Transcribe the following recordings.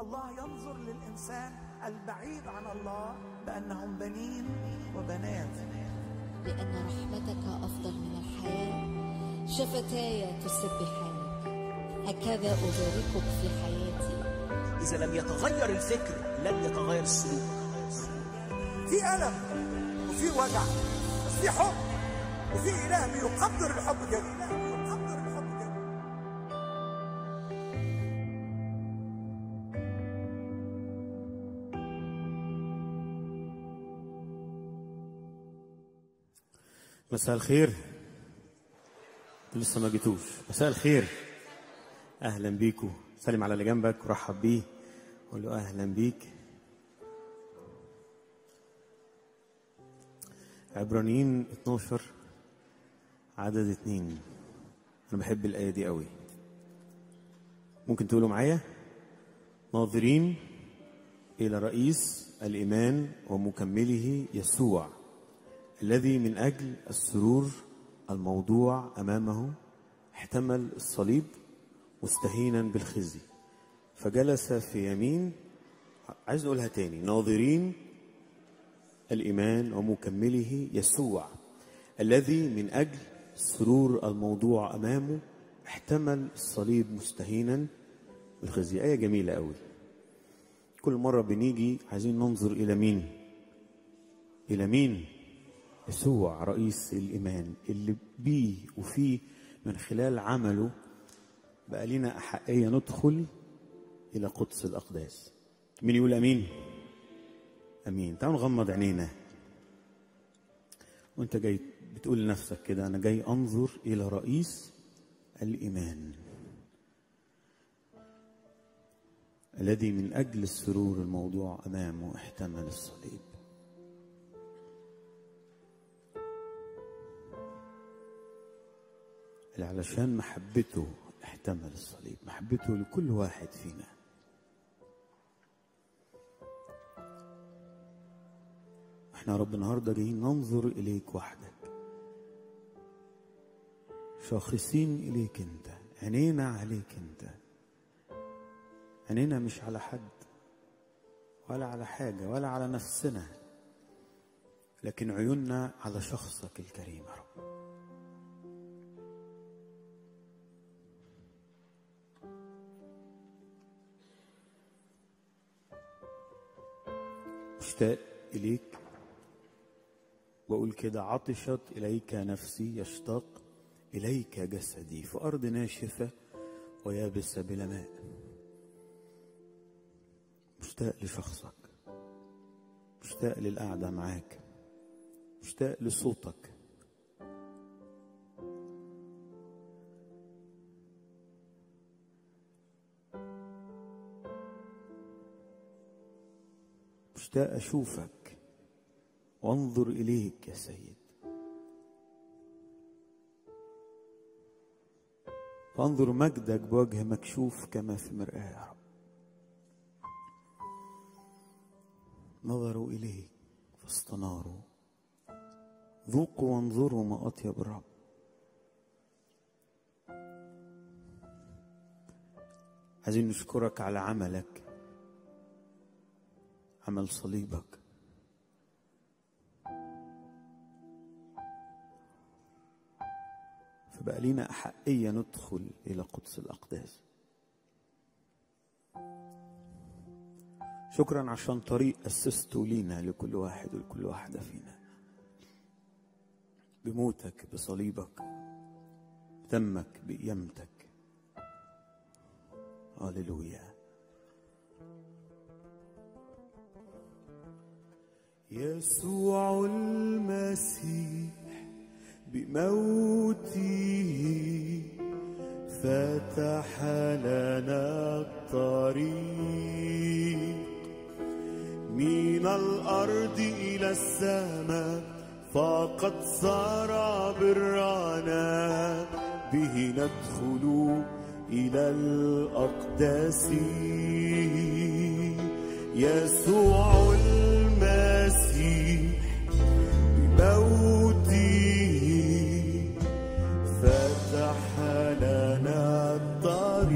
الله ينظر للإنسان البعيد عن الله بأنهم بنين وبنات. لأن رحمتك أفضل من الحياة، شفتاي تسبحانك. هكذا أباركك في حياتي. إذا لم يتغير الفكر لن يتغير السلوك. في ألم وفي وجع وفي حب وفي إله بيقدر الحب كده. مساء الخير. لسه ما جيتوش. مساء الخير، اهلا بيكم. سلم على اللي جنبك ورحب بيه وقول له اهلا بيك. عبرانيين 12 عدد 2، انا بحب الايه دي قوي. ممكن تقولوا معايا؟ ناظرين الى رئيس الايمان ومكمله يسوع، الذي من أجل السرور الموضوع أمامه احتمل الصليب مستهينا بالخزي فجلس في يمين. عايز أقولها تاني، ناظرين الإيمان ومكمله يسوع، الذي من أجل السرور الموضوع أمامه احتمل الصليب مستهينا بالخزي. آية جميلة قوي. كل مرة بنيجي عايزين ننظر إلى مين؟ إلى مين؟ يسوع رئيس الإيمان، اللي بيه وفيه من خلال عمله بقى لنا أحقية ندخل إلى قدس الأقداس. مين يقول أمين؟ أمين. تعالوا نغمض عينينا. وأنت جاي بتقول لنفسك كده، أنا جاي أنظر إلى رئيس الإيمان، الذي من أجل السرور الموضوع أمامه احتمل الصليب. علشان محبته احتمل الصليب، محبته لكل واحد فينا. احنا يا رب النهارده جايين ننظر اليك وحدك، شاخصين اليك انت، عينينا عليك انت. عينينا مش على حد ولا على حاجه ولا على نفسنا، لكن عيوننا على شخصك الكريم يا رب. مشتاق إليك وأقول كده، عطشت إليك نفسي، يشتاق إليك جسدي في أرض ناشفة ويابسة بلا ماء. مشتاق لشخصك، مشتاق للقعدة معاك، مشتاق لصوتك. مشتاق أشوفك وأنظر إليك يا سيد، فأنظر مجدك بوجه مكشوف كما في مرآة يا رب. نظروا إليك فاستناروا، ذوقوا وانظروا ما أطيب الرب. عايزين نشكرك على عملك، عمل صليبك. فبقى لينا أحقية ندخل إلى قدس الأقداس. شكرا عشان طريق أسسته لينا لكل واحد ولكل واحدة فينا، بموتك بصليبك بدمك بقيامتك. هللويا. يسوع المسيح بموته فتح لنا الطريق من الأرض إلى السماء، فقد صار برنا به ندخل إلى الأقداس. يسوع المسيح بموته فتح لنا الطريق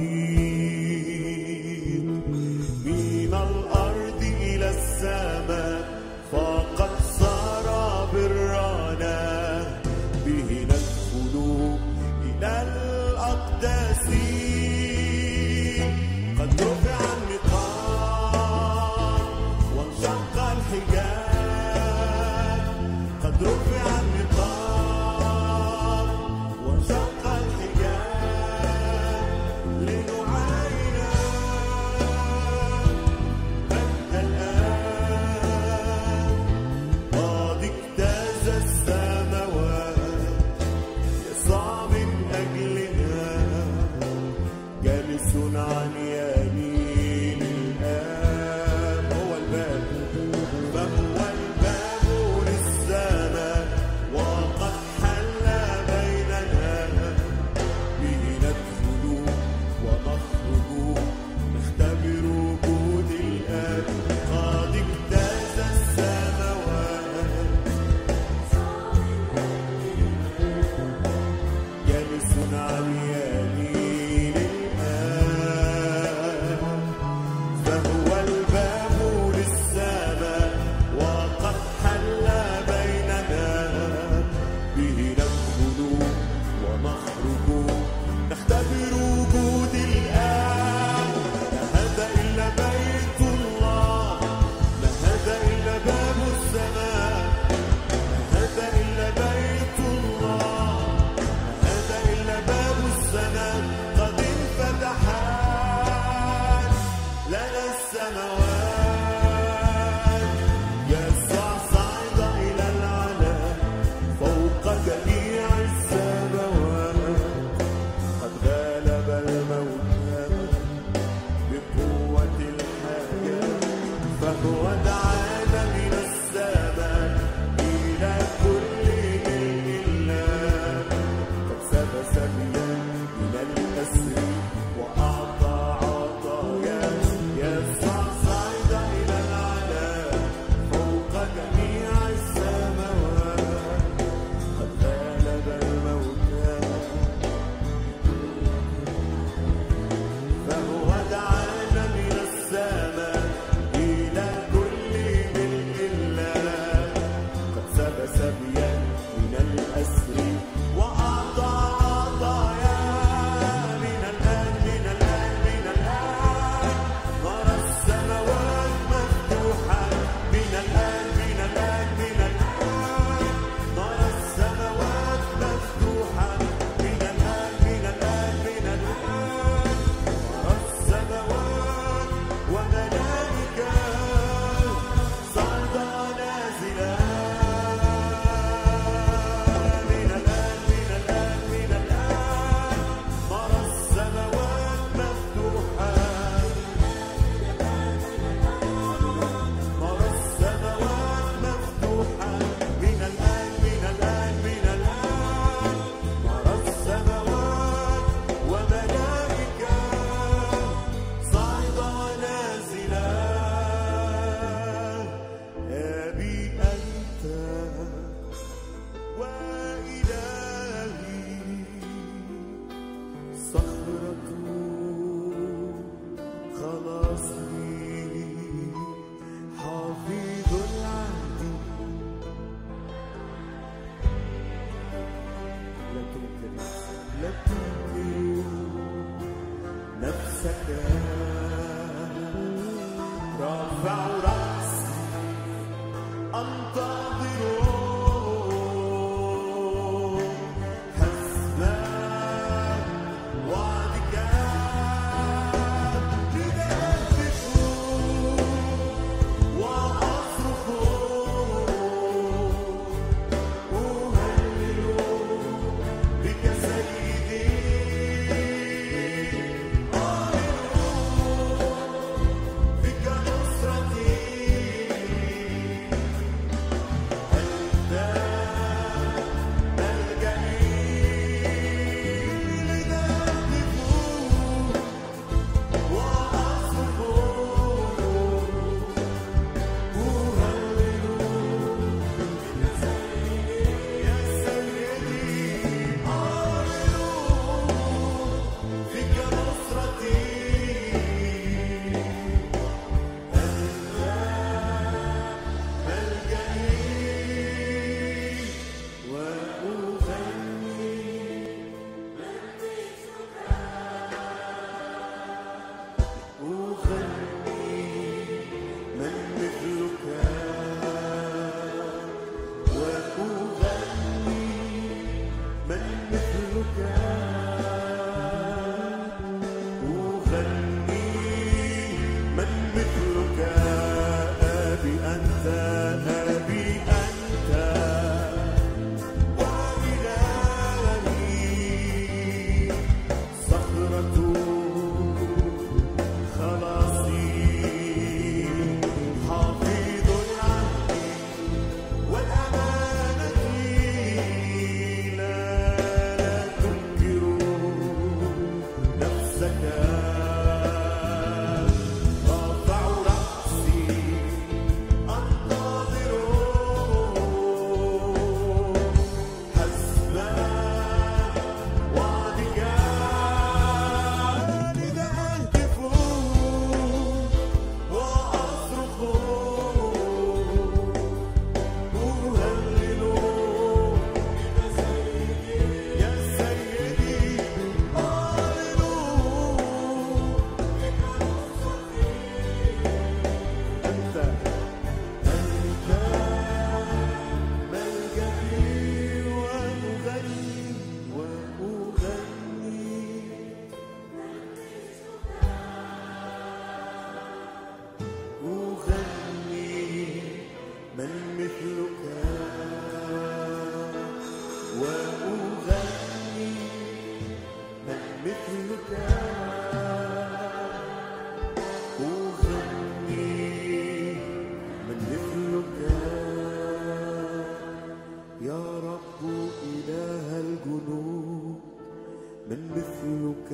من مثلك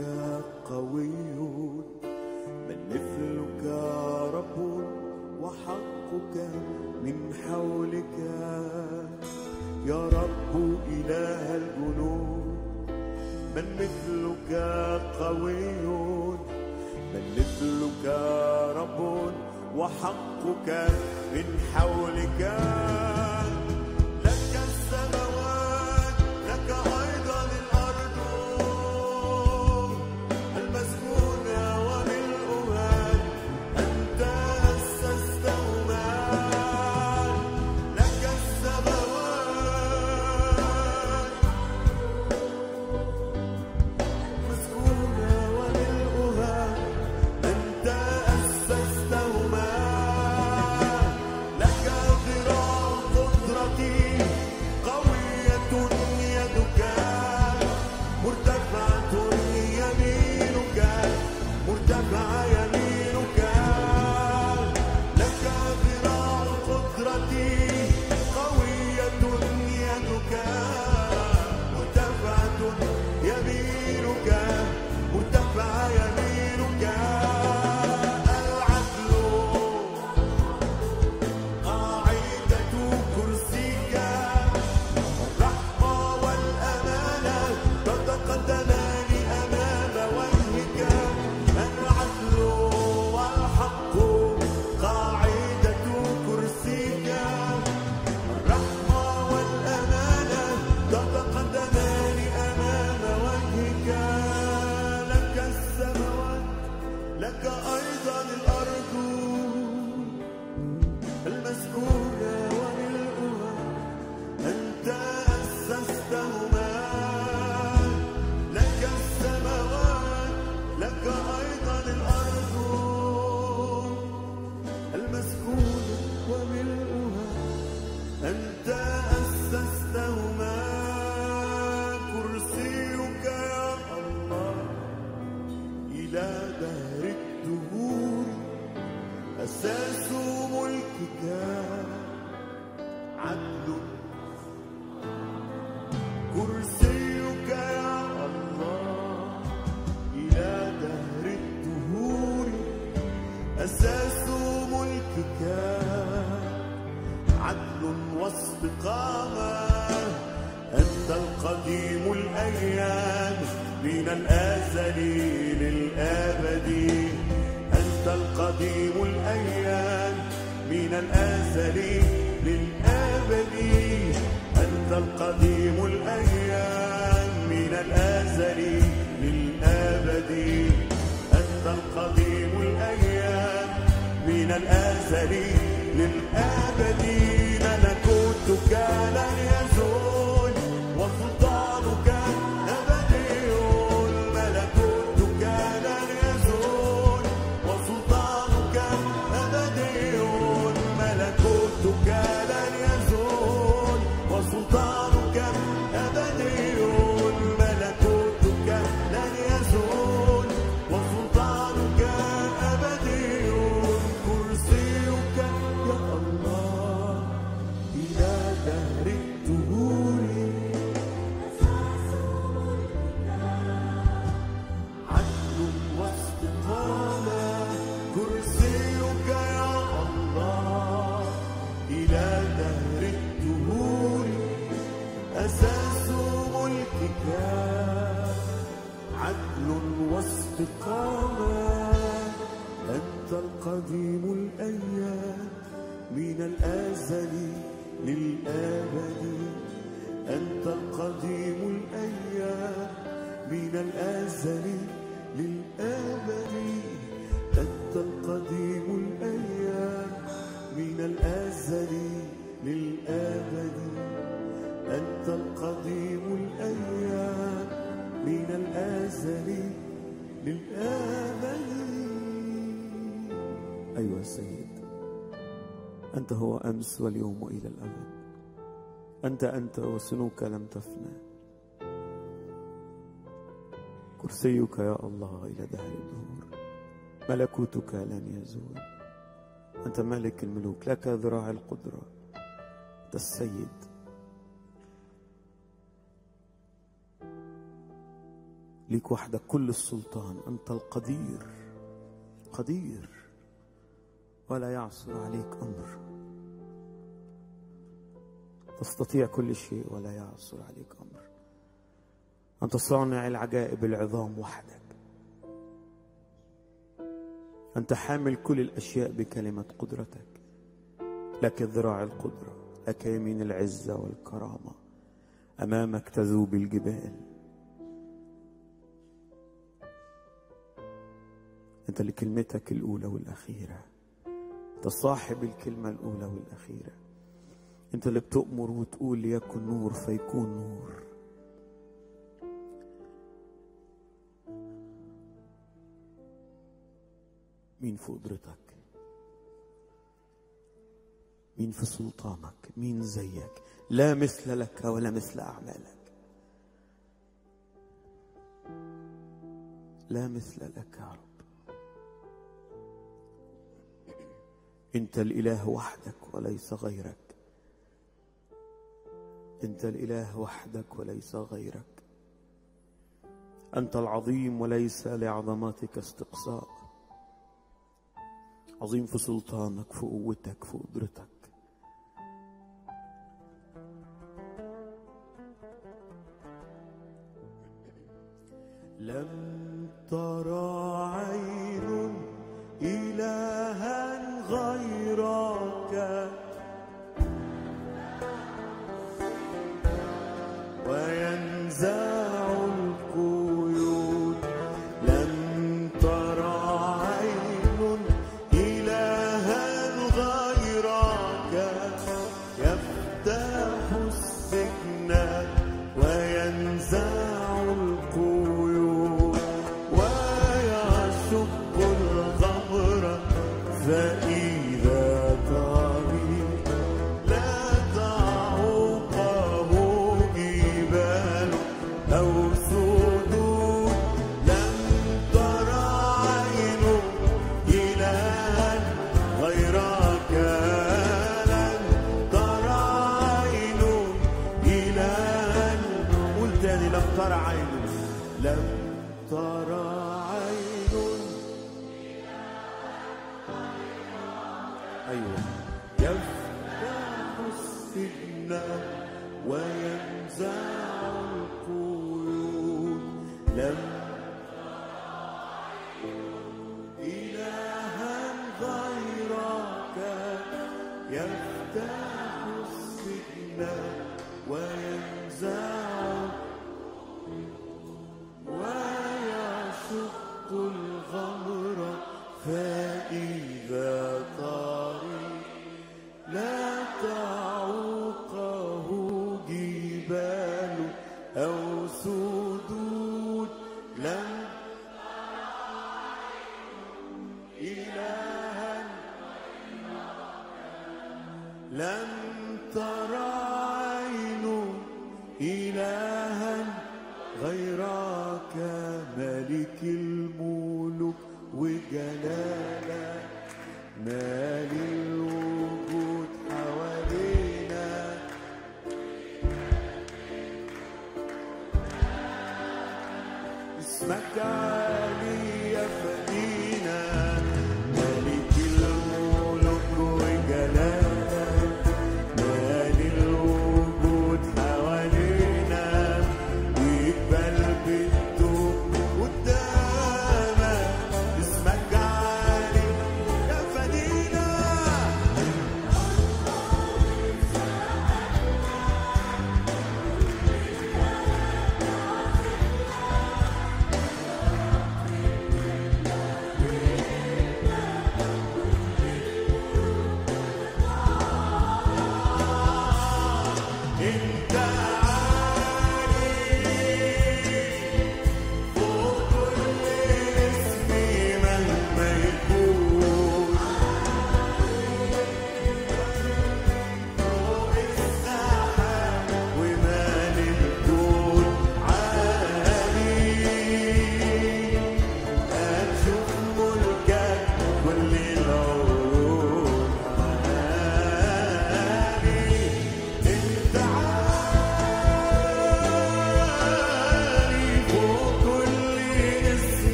قوي، من مثلك رب، وحقك من حولك يا رب إله الجنود. من مثلك قوي، من مثلك رب، وحقك من حولك. أنت هو أمس واليوم وإلى الأبد، أنت وسنوك لم تفنى، كرسيك يا الله إلى دهر الدهور، ملكوتك لن يزول. أنت ملك الملوك، لك ذراع القدرة، أنت السيد. ليك وحدك كل السلطان، أنت القدير، قدير ولا يعصر عليك أمر، تستطيع كل شيء ولا يعصر عليك أمر، أنت صانع العجائب العظام وحدك، أنت حامل كل الأشياء بكلمة قدرتك، لك ذراع القدرة، لك يمين العزة والكرامة، أمامك تذوب الجبال، أنت لكلمتك الأولى والأخيرة، أنت صاحب الكلمة الأولى والأخيرة، أنت اللي بتؤمر وتقول ليكن نور فيكون نور. مين في قدرتك؟ مين في سلطانك؟ مين زيك؟ لا مثل لك ولا مثل أعمالك، لا مثل لك يا رب. أنت الإله وحدك وليس غيرك، أنت الإله وحدك وليس غيرك، أنت العظيم وليس لعظمتك استقصاء، عظيم في سلطانك، في قوتك، في قدرتك. لم ترى عين إلها غيرك وينزل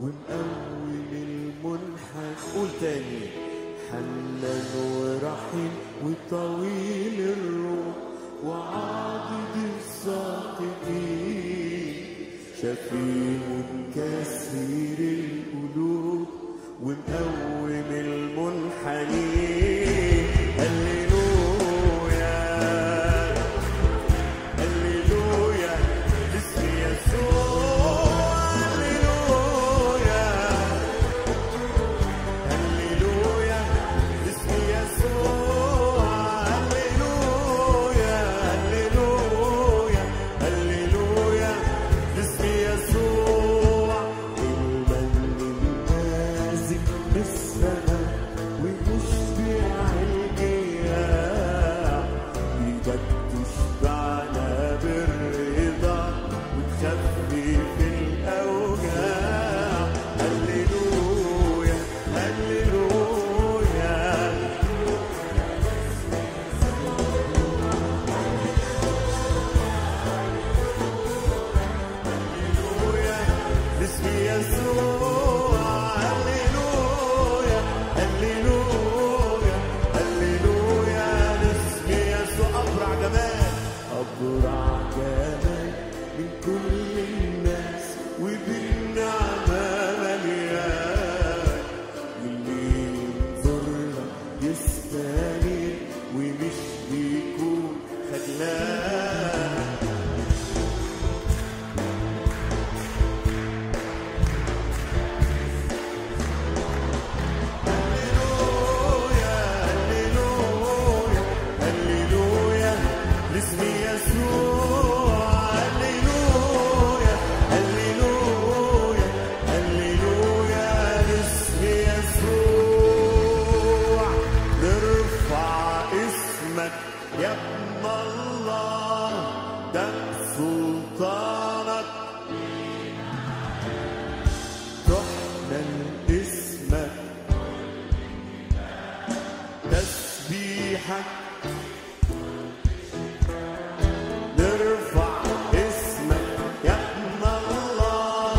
ومأول المنحة. قول تاني. حنان ورحيم وطويل الروح وعاضد الساقطين شفيع كثير القلوب ومقوم المنحنين. هللويا هللويا باسم يسوع. هللويا هللويا باسم يسوع. هللويا هللويا هللويا باسم يسوع. المن النازل من السماء ومشبع الجياع يجد تشبعنا بالرضا وتخفي في الأوجاع. هللويا هللويا. هللويا باسم يسوع. هللويا هللويا هللويا باسم يسوع. أبرع جمال أبرع جمال من كل الناس وبالنعمة مليان واللي ينظر لك يستاني ومش بيكون خجلان. هللويا هللويا هللويا باسم يسوع. هللويا هللويا هللويا باسم يسوع. نرفع اسمك يا ابن الله ده سلطانك. تحنن اسمك تسبيحك. نرفع اسمك يا ابن الله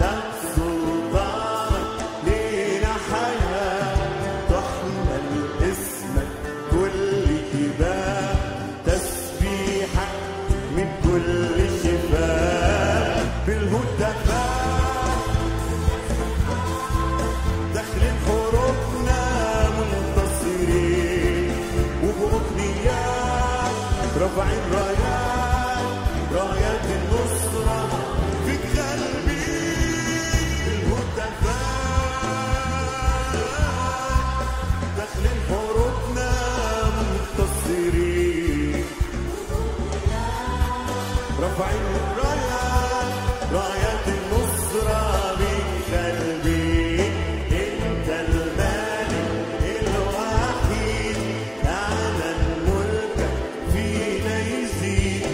ده سلطانك لينا حياة. تحمل اسمك كل جبال تسبيحك من كل شباب. بالهتافات داخلين حروبنا منتصرين وبأغنيات رافعين رايات رايات النصرة في قلبي. بالهتافات داخلين حروبنا منتصرين رافعين رايات رايات النصرة من قلبي. انت الملك الوحيد اعلن ملكك فينا يزيد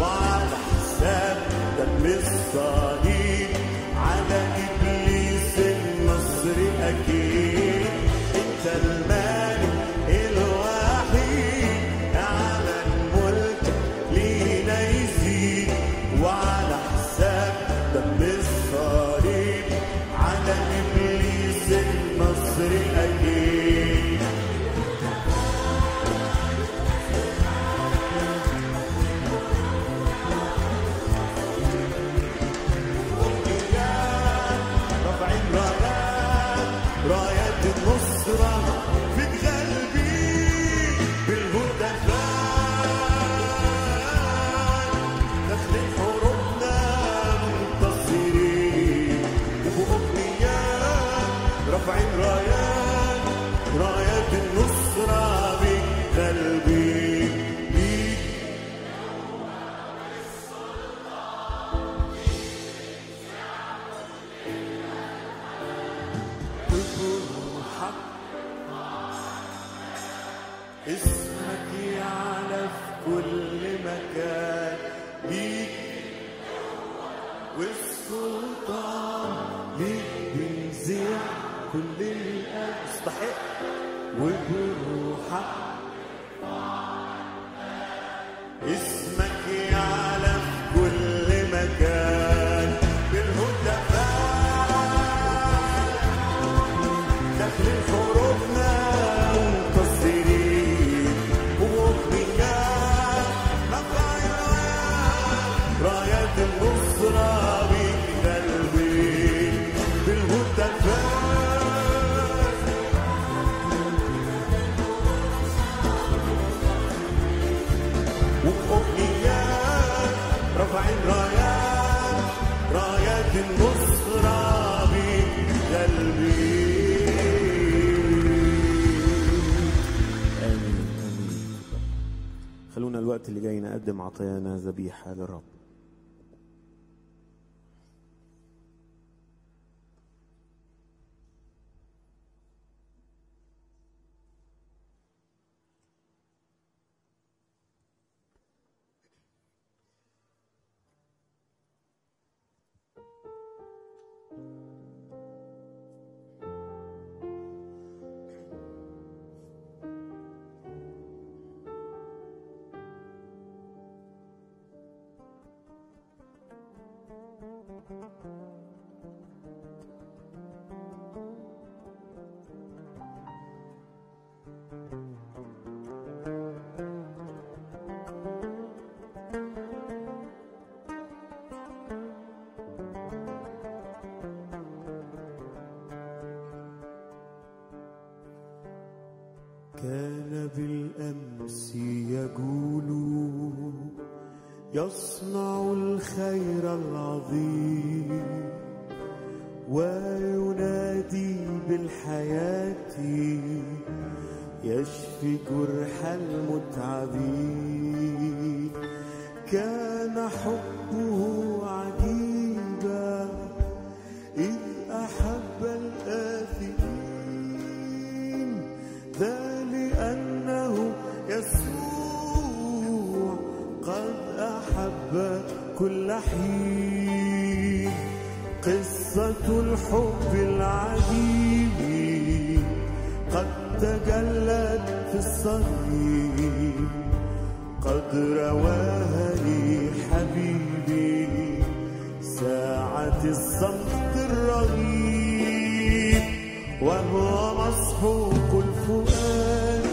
وعلى حساب دم الصليب على ابليس النصر اكيد. انت الملك الوحيد اعلن ملكك لينا يزيد وعلى حساب دم الصليب على ابليس النصر اكيد. رافعين رايات رايات النصرة في قلبي. بالهتافات داخلين حروبنا منتصرين وبأغنيات رافعين رايات رايات النصرة من قلبي. بروحك اسمك يعلى في كل مكان. بيك والسلطان ليك بنزيع كل الأجر. استحق. وبروحك اسمك يعلى في كل مكان. بالهتافات خلونا الوقت اللي جاي نقدم عطايانا ذبيحة للرب. كان بالأمس يقول يصنع الخير العظيم وينادي بالحياة يشفي جرح المتعبين. كان حبه عجيبا إذ أحب الآثمين، ذا لأنه يسوع قد أحب كل حين. قصة الحب العجيب قد تجلت في الصليب، قد رواها لي حبيبي ساعة الصمت الرهيب، وهو مسحوق الفؤاد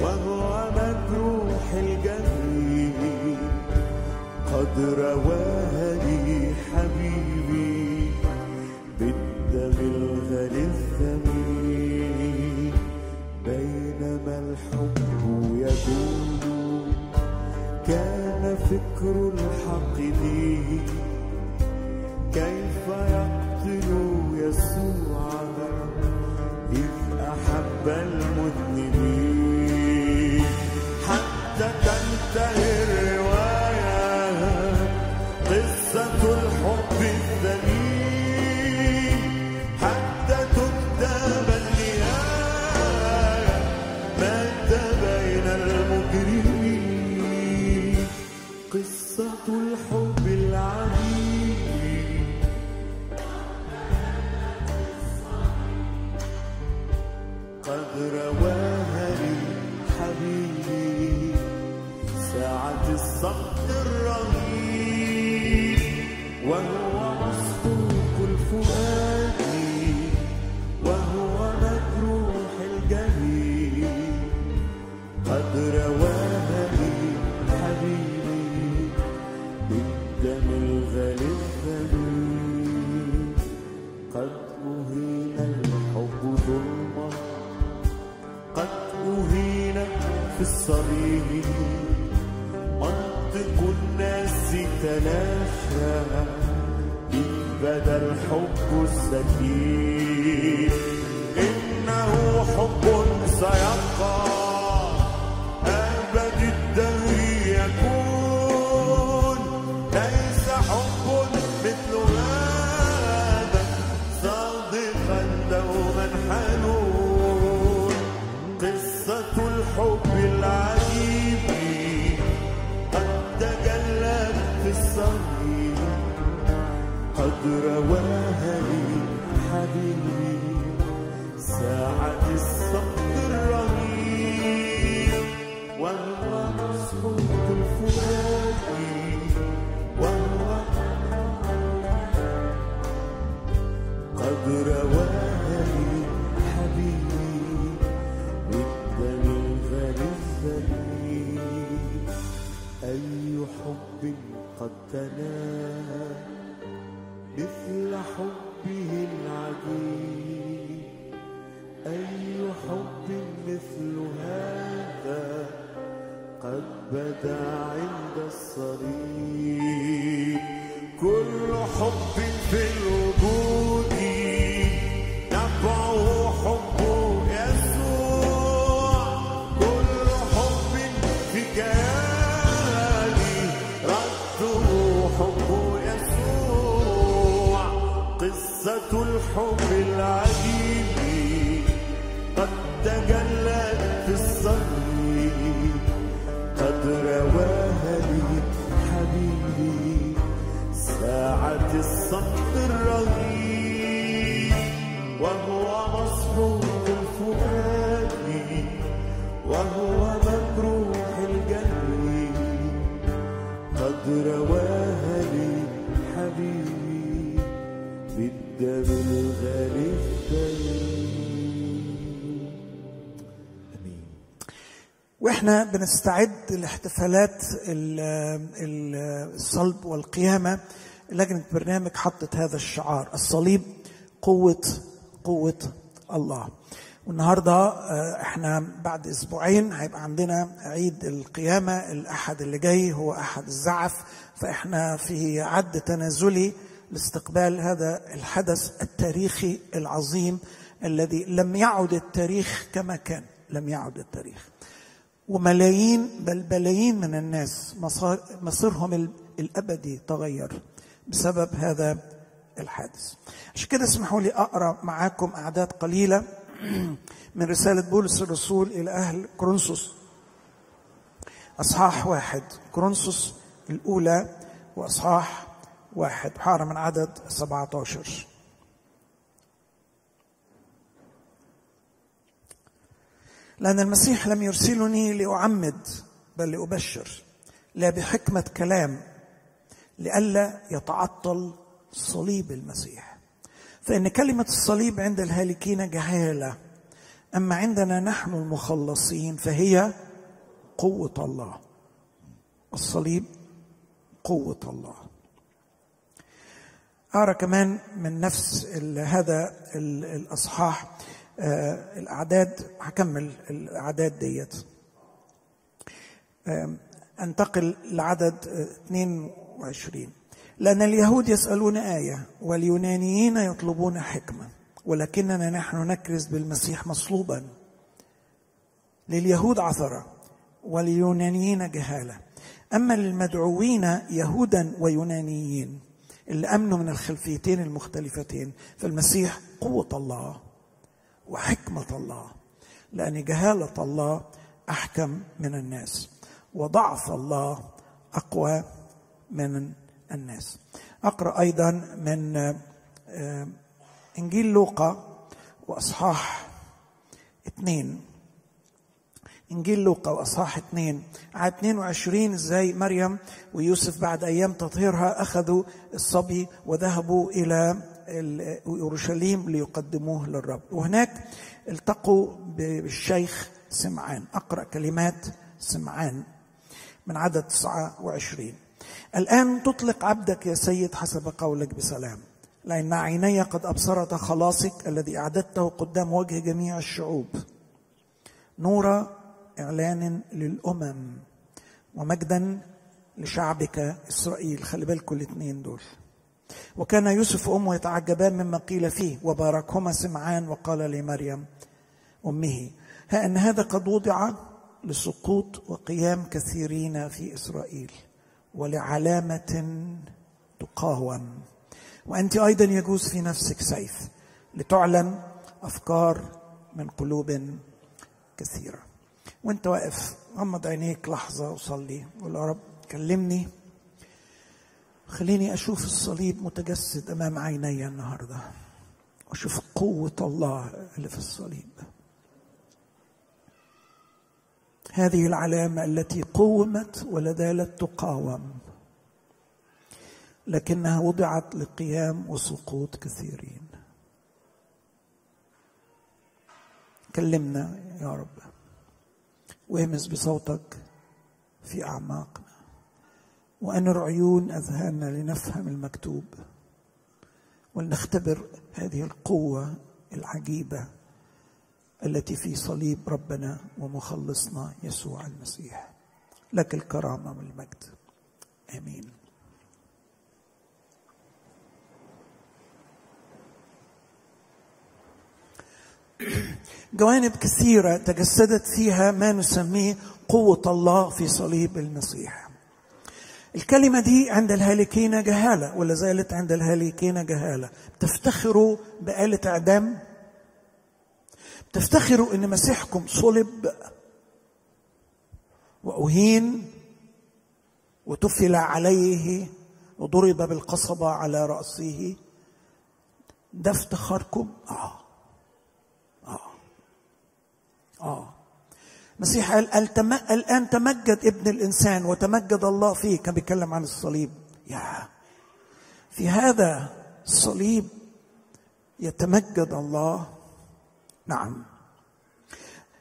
وهو مجروح الجبين، قد رواها لي حبيبي بالدم الغالي الثمين. بينما الحب يدور كان فكر الحاقدين كيف يقتل يسوع إذ أحب المذنبين. حتى تنتهي الرواية قصة الحب الذميم، حتى تكتب النهاية مات بين المجرمين. قصة الحب العظيم قد رواها لي حبيبي ساعة الصمت الرهيب، وهو مسحوق الفؤاد وهو مجروح الجبين، قد رواها لي حبيبي بالدم الغالي الثمين. قد أهين الحب ظلمة، قد أهين في الصليب، منطق الناس تلاشى إذ بدا الحب السكين. إنه حب سيبقى أبد الدهر يكون، ليس حب مثل هذا صادقا دوما حنون. قصة الحب العجيب قد تجلت في الصليب، قد رواها لي حبيبي ساعة الصمت الرهيب، وهو مسحوق الفؤاد وهو قد رواها لي حبيبي الذليل. أي حب قد تنال مثل حبه العجيب، أي حب مثل هذا قد بدا عند الصليب. كل حب في الوجود الحب العجيب قد تجلت في الصغير، قد رواها لي حبيبي ساعة الصدق الرهيب، وهو مصحوب الفؤاد وهو مجروح الجري، قد رواها لي حبيبي بالدم الغالي الثمين. امين. واحنا بنستعد لاحتفالات الصلب والقيامه، لجنه برنامج حطت هذا الشعار: الصليب قوه الله. والنهارده احنا بعد اسبوعين هيبقى عندنا عيد القيامه، الاحد اللي جاي هو احد الزعف، فاحنا في عد تنازلي لاستقبال هذا الحدث التاريخي العظيم الذي لم يعد التاريخ كما كان، لم يعد التاريخ. وملايين بل بلايين من الناس مصيرهم الأبدي تغير بسبب هذا الحادث. عشان كده اسمحوا لي أقرأ معاكم أعداد قليلة من رسالة بولس الرسول إلى أهل كرنثوس، أصحاح 1، كرنثوس الأولى وأصحاح 1، حارة من عدد 17. لأن المسيح لم يرسلني لأعمد بل لأبشر، لا بحكمة كلام لئلا يتعطل صليب المسيح، فإن كلمة الصليب عند الهالكين جهالة، أما عندنا نحن المخلصين فهي قوة الله. الصليب قوة الله. أرى كمان من نفس هذا الأصحاح الأعداد، هكمل الأعداد ديت. أنتقل لعدد 22. لأن اليهود يسألون آية واليونانيين يطلبون حكمة، ولكننا نحن نكرز بالمسيح مصلوبا، لليهود عثرة واليونانيين جهالة، أما للمدعوين يهودا ويونانيين اللي أمنوا من الخلفيتين المختلفتين فالمسيح قوة الله وحكمة الله، لأن جهالة الله أحكم من الناس وضعف الله أقوى من الناس. أقرأ أيضا من إنجيل لوقا وأصحاح 2، إنجيل لوقا وأصحاح 2 عدد 22، إزاي مريم ويوسف بعد أيام تطهيرها أخذوا الصبي وذهبوا إلى أورشليم ليقدموه للرب، وهناك التقوا بالشيخ سمعان. أقرأ كلمات سمعان من عدد 29. الآن تطلق عبدك يا سيد حسب قولك بسلام، لأن عيني قد أبصرت خلاصك الذي أعددته قدام وجه جميع الشعوب، نورا إعلان للأمم ومجدا لشعبك إسرائيل. خلي بالكم الاثنين دول. وكان يوسف وأمه يتعجبان مما قيل فيه، وباركهما سمعان وقال لمريم أمه ها أن هذا قد وضع لسقوط وقيام كثيرين في إسرائيل ولعلامة تقاوم، وأنت أيضا يجوز في نفسك سيف لتعلن أفكار من قلوب كثيرة. وانت واقف غمض عينيك لحظة وصلي، قول يا رب كلمني، خليني أشوف الصليب متجسد أمام عيني النهاردة، وأشوف قوة الله اللي في الصليب، هذه العلامة التي قومت ولا زالت تقاوم لكنها وضعت لقيام وسقوط كثيرين. كلمنا يا رب، واهمس بصوتك في أعماقنا، وأنر عيون أذهاننا لنفهم المكتوب، ولنختبر هذه القوة العجيبة التي في صليب ربنا ومخلصنا يسوع المسيح. لك الكرامة والمجد. آمين. جوانب كثيرة تجسدت فيها ما نسميه قوة الله في صليب المسيح. الكلمة دي عند الهالكين جهالة، ولا زالت عند الهالكين جهالة. تفتخروا بآلة آدم، تفتخروا إن مسيحكم صلب وأهين وتفل عليه وضرب بالقصبة على رأسه، ده افتخاركم؟ المسيح قال الآن تمجد ابن الإنسان وتمجد الله فيه، كان بيتكلم عن الصليب. يا في هذا الصليب يتمجد الله. نعم،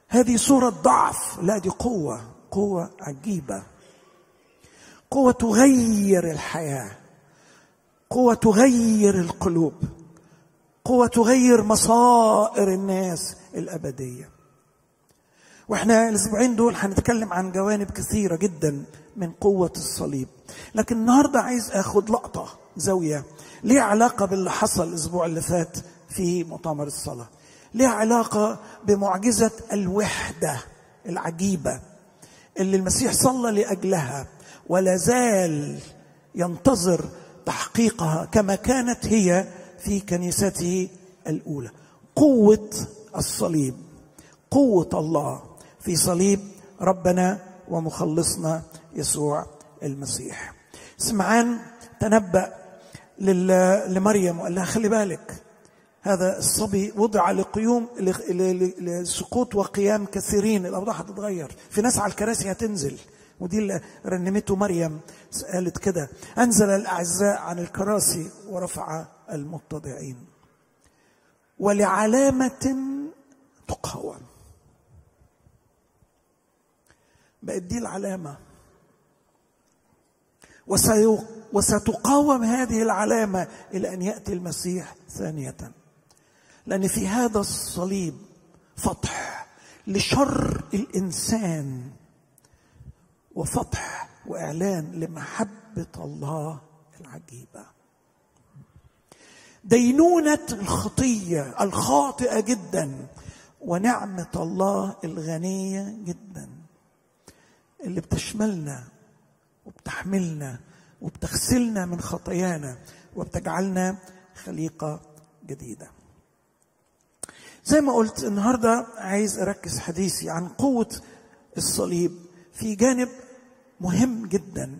هذه صورة ضعف، لا دي قوة، قوة عجيبة، قوة تغير الحياة، قوة تغير القلوب، قوة تغير مصائر الناس الأبدية. واحنا الاسبوعين دول هنتكلم عن جوانب كثيرة جدا من قوة الصليب، لكن النهاردة عايز اخد لقطة زاوية ليه علاقة باللي حصل الاسبوع اللي فات في مؤتمر الصلاة، ليه علاقة بمعجزة الوحدة العجيبة اللي المسيح صلى لأجلها ولا زال ينتظر تحقيقها كما كانت هي في كنيسته الأولى. قوة الصليب، قوة الله في صليب ربنا ومخلصنا يسوع المسيح. سمعان تنبأ لمريم وقال لها خلي بالك هذا الصبي وضع لقيوم لسقوط وقيام كثيرين، الأوضاع هتتغير، في ناس على الكراسي هتنزل، ودي اللي رنمته مريم، قالت كده أنزل الأعزاء عن الكراسي ورفع المتضعين ولعلامة تقوم. بقت دي العلامة، وستقاوم هذه العلامة إلى أن يأتي المسيح ثانية، لأن في هذا الصليب فتح لشر الإنسان وفتح وإعلان لمحبة الله العجيبة. دينونة الخطية الخاطئة جدا ونعمة الله الغنية جدا اللي بتشملنا وبتحملنا وبتغسلنا من خطايانا وبتجعلنا خليقة جديدة. زي ما قلت النهاردة عايز أركز حديثي عن قوة الصليب في جانب مهم جدا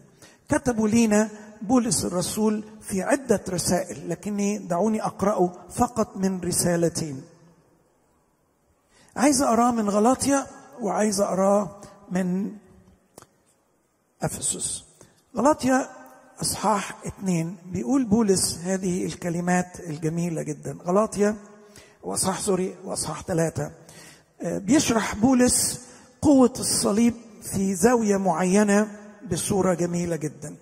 كتبه لينا بولس الرسول في عدة رسائل، لكني دعوني أقرأه فقط من رسالتين. عايز أقرأه من غلاطيا وعايز أقرأه من أفسس. غلاطيا أصحاح 2 بيقول بولس هذه الكلمات الجميلة جدا. غلاطيا وأصحاح 3 بيشرح بولس قوة الصليب في زاوية معينة بصورة جميلة جدا.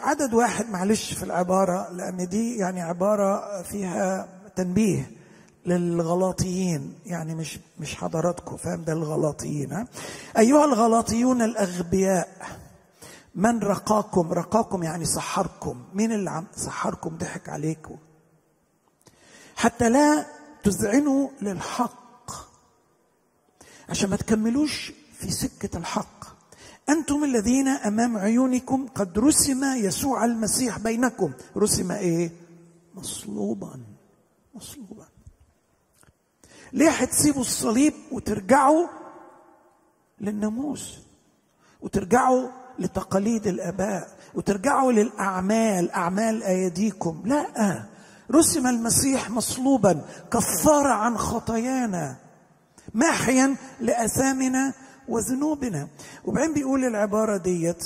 عدد 1 معلش في العبارة، لأن دي يعني عبارة فيها تنبيه للغلاطيين، يعني مش حضراتكم، فاهم؟ ده الغلاطيين. أيها الغلاطيون الأغبياء من رقاكم، رقاكم يعني سحركم، مين اللي عم سحركم ضحك عليكم، حتى لا تذعنوا للحق عشان ما تكملوش في سكة الحق. أنتم الذين أمام عيونكم قد رسم يسوع المسيح بينكم، رسم إيه؟ مصلوبا. مصلوبا ليه هتسيبوا الصليب وترجعوا للناموس وترجعوا لتقاليد الآباء وترجعوا للأعمال، أعمال أيديكم؟ لا، رسم المسيح مصلوبا كفارة عن خطايانا، ماحيا لأثامنا وذنوبنا. وبعدين بيقول العبارة ديت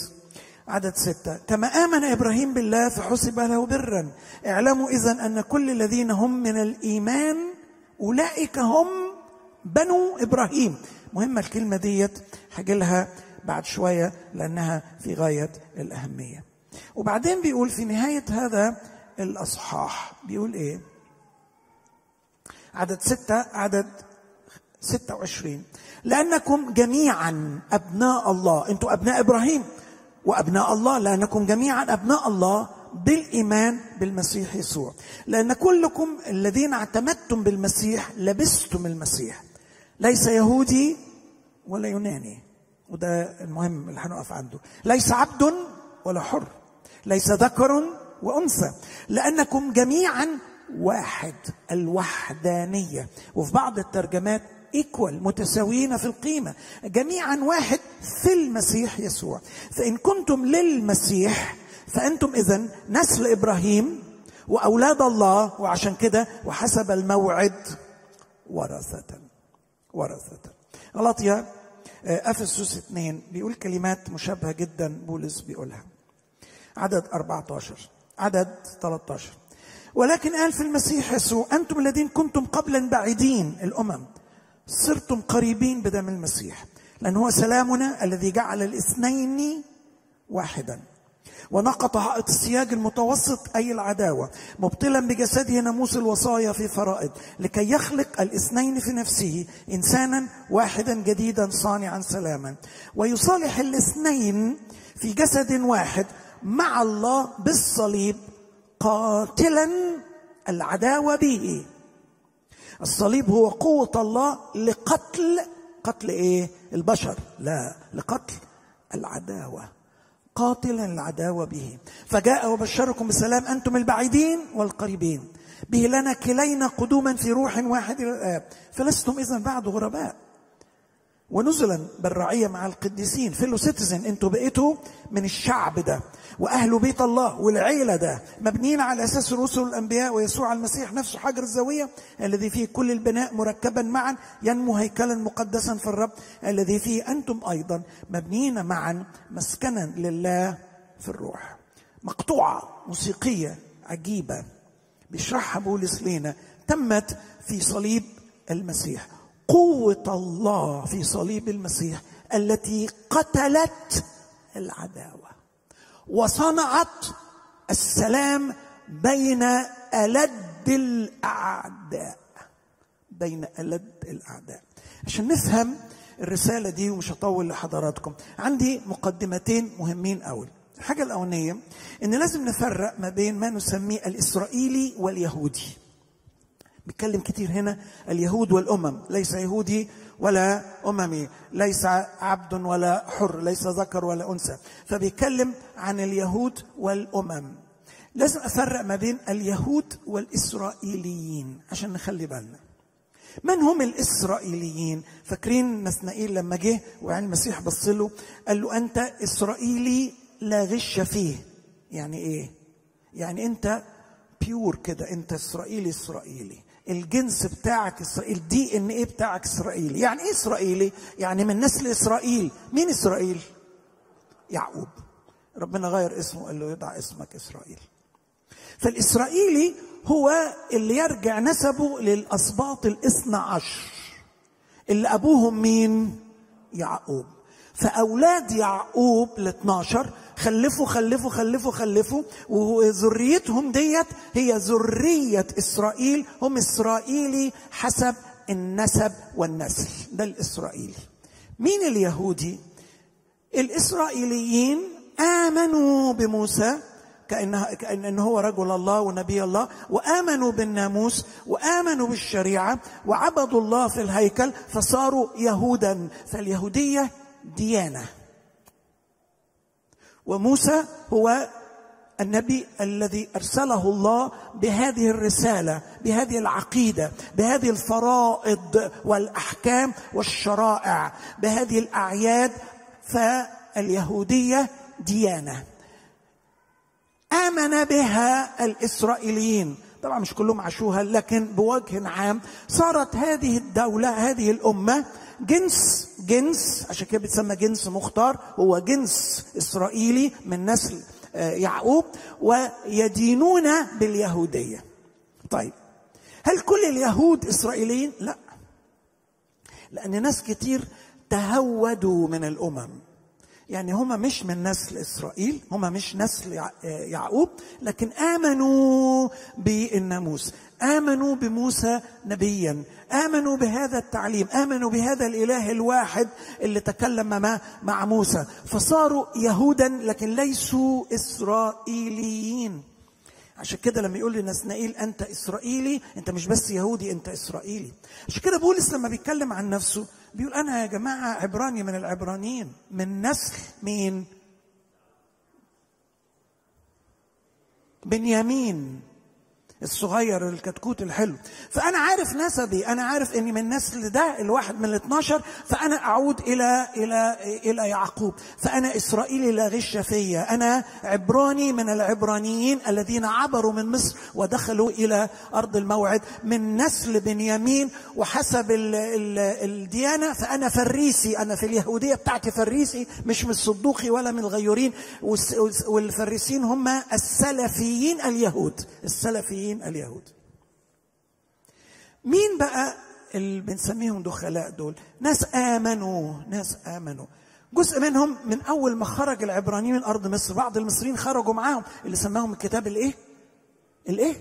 عدد 6، كما آمن إبراهيم بالله فحسب له برا. اعلموا إذن أن كل الذين هم من الإيمان أولئك هم بنو إبراهيم. مهمة الكلمة ديت، هجيلها بعد شوية لأنها في غاية الأهمية. وبعدين بيقول في نهاية هذا الأصحاح بيقول إيه؟ عدد 6، عدد 26، لأنكم جميعا أبناء الله. أنتم أبناء إبراهيم وأبناء الله، لأنكم جميعا أبناء الله بالإيمان بالمسيح يسوع، لأن كلكم الذين اعتمدتم بالمسيح لبستم المسيح، ليس يهودي ولا يوناني، وده المهم اللي هنقف عنده. ليس عبد ولا حر، ليس ذكر وأنثى، لأنكم جميعا واحد، الوحدانية. وفي بعض الترجمات إيكوال، متساويين في القيمة، جميعا واحد في المسيح يسوع. فإن كنتم للمسيح فأنتم إذن نسل إبراهيم وأولاد الله، وعشان كده وحسب الموعد ورثة. غلطية أفسس 2 بيقول كلمات مشابهة جدا بولس بيقولها، عدد 14 عدد 13. ولكن قال في المسيح يسوع أنتم الذين كنتم قبلا بعيدين الأمم صرتم قريبين بدم المسيح، لأن هو سلامنا الذي جعل الاثنين واحدا ونقض عقد السياج المتوسط أي العداوة، مبطلا بجسده ناموس الوصايا في فرائض، لكي يخلق الاثنين في نفسه إنسانا واحدا جديدا صانعا سلاما، ويصالح الاثنين في جسد واحد مع الله بالصليب، قاتلا العداوة به. الصليب هو قوة الله لقتل إيه؟ البشر، لا، لقتل العداوة، قاتلا العداوة به. فجاء وبشركم بسلام أنتم البعيدين والقريبين به لنا كلينا قدوما في روح واحد إلى الآب. فلستم إذن بعد غرباء، ونزلا بالرعية مع القديسين، فيلو سيتيزن، انتوا بقيتوا من الشعب ده وأهل بيت الله والعيلة ده، مبنيين على أساس الرسل والأنبياء ويسوع المسيح نفسه حجر الزاوية الذي فيه كل البناء مركبا معا ينمو هيكلا مقدسا في الرب الذي فيه أنتم أيضا مبنيين معا مسكنا لله في الروح. مقطوعة موسيقية عجيبة بيشرحها بولس لينا تمت في صليب المسيح، قوة الله في صليب المسيح التي قتلت العداوة وصنعت السلام بين ألد الأعداء، بين ألد الأعداء. عشان نفهم الرسالة دي ومش هطول لحضراتكم، عندي مقدمتين مهمين. أول الحاجة الأولانية إن لازم نفرق ما بين ما نسميه الإسرائيلي واليهودي. بيتكلم كتير هنا اليهود والأمم، ليس يهودي ولا أممي، ليس عبد ولا حر، ليس ذكر ولا أنثى، فبيتكلم عن اليهود والأمم. لازم أفرق ما بين اليهود والإسرائيليين عشان نخلي بالنا. من هم الإسرائيليين؟ فاكرين نثنائيل لما جه وعين المسيح بص له قال له أنت إسرائيلي لا غش فيه. يعني إيه؟ يعني أنت بيور كده، أنت إسرائيلي، الجنس بتاعك إسرائيل، دي إن إيه بتاعك إسرائيلي. يعني إيه إسرائيلي؟ يعني من نسل إسرائيل. مين إسرائيل؟ يعقوب، ربنا غير اسمه قال له يضع اسمك إسرائيل. فالإسرائيلي هو اللي يرجع نسبه للأسباط الاثنى عشر اللي أبوهم مين؟ يعقوب. فأولاد يعقوب ال12 خلفوا، وذريتهم ديت هي ذرية إسرائيل، هم إسرائيلي حسب النسب والنسل، ده الإسرائيلي. مين اليهودي؟ الإسرائيليين آمنوا بموسى كأن هو رجل الله ونبي الله، وآمنوا بالناموس وآمنوا بالشريعة وعبدوا الله في الهيكل فصاروا يهودا. فاليهودية ديانة، وموسى هو النبي الذي أرسله الله بهذه الرسالة، بهذه العقيدة، بهذه الفرائض والأحكام والشرائع، بهذه الأعياد. فاليهودية ديانة آمن بها الإسرائيليين، طبعا مش كلهم عاشوها، لكن بوجه عام صارت هذه الدولة، هذه الأمة، جنس عشان كده بيتسمى جنس مختار، هو جنس إسرائيلي من نسل يعقوب، ويدينون باليهودية. طيب هل كل اليهود إسرائيليين؟ لا، لأن ناس كتير تهودوا من الأمم، يعني هم مش من نسل إسرائيل، هم مش نسل يعقوب، لكن آمنوا بالناموس، آمنوا بموسى نبيا، آمنوا بهذا التعليم، آمنوا بهذا الإله الواحد اللي تكلم مع موسى، فصاروا يهودا لكن ليسوا إسرائيليين. عشان كده لما يقول لنثنائيل أنت إسرائيلي، أنت مش بس يهودي، أنت إسرائيلي. عشان كده بولس لما بيتكلم عن نفسه بيقول أنا يا جماعة عبراني من العبرانيين، من نسل مين؟ بنيامين الصغير الكتكوت الحلو. فأنا عارف نسبي، أنا عارف إني من نسل ده الواحد من ال12، فأنا أعود إلى إلى إلى يعقوب، فأنا إسرائيلي لا غش فيا، أنا عبراني من العبرانيين الذين عبروا من مصر ودخلوا إلى أرض الموعد، من نسل بنيامين، وحسب الديانة فأنا فريسي، أنا في اليهودية بتاعتي فريسي، مش من الصدوقي ولا من الغيورين، والفريسيين هم السلفيين اليهود، السلفيين اليهود. مين بقى اللي بنسميهم دخلاء دول؟ ناس آمنوا، ناس آمنوا. جزء منهم من أول ما خرج العبرانيين من أرض مصر، بعض المصريين خرجوا معاهم، اللي سماهم الكتاب الإيه؟ الإيه؟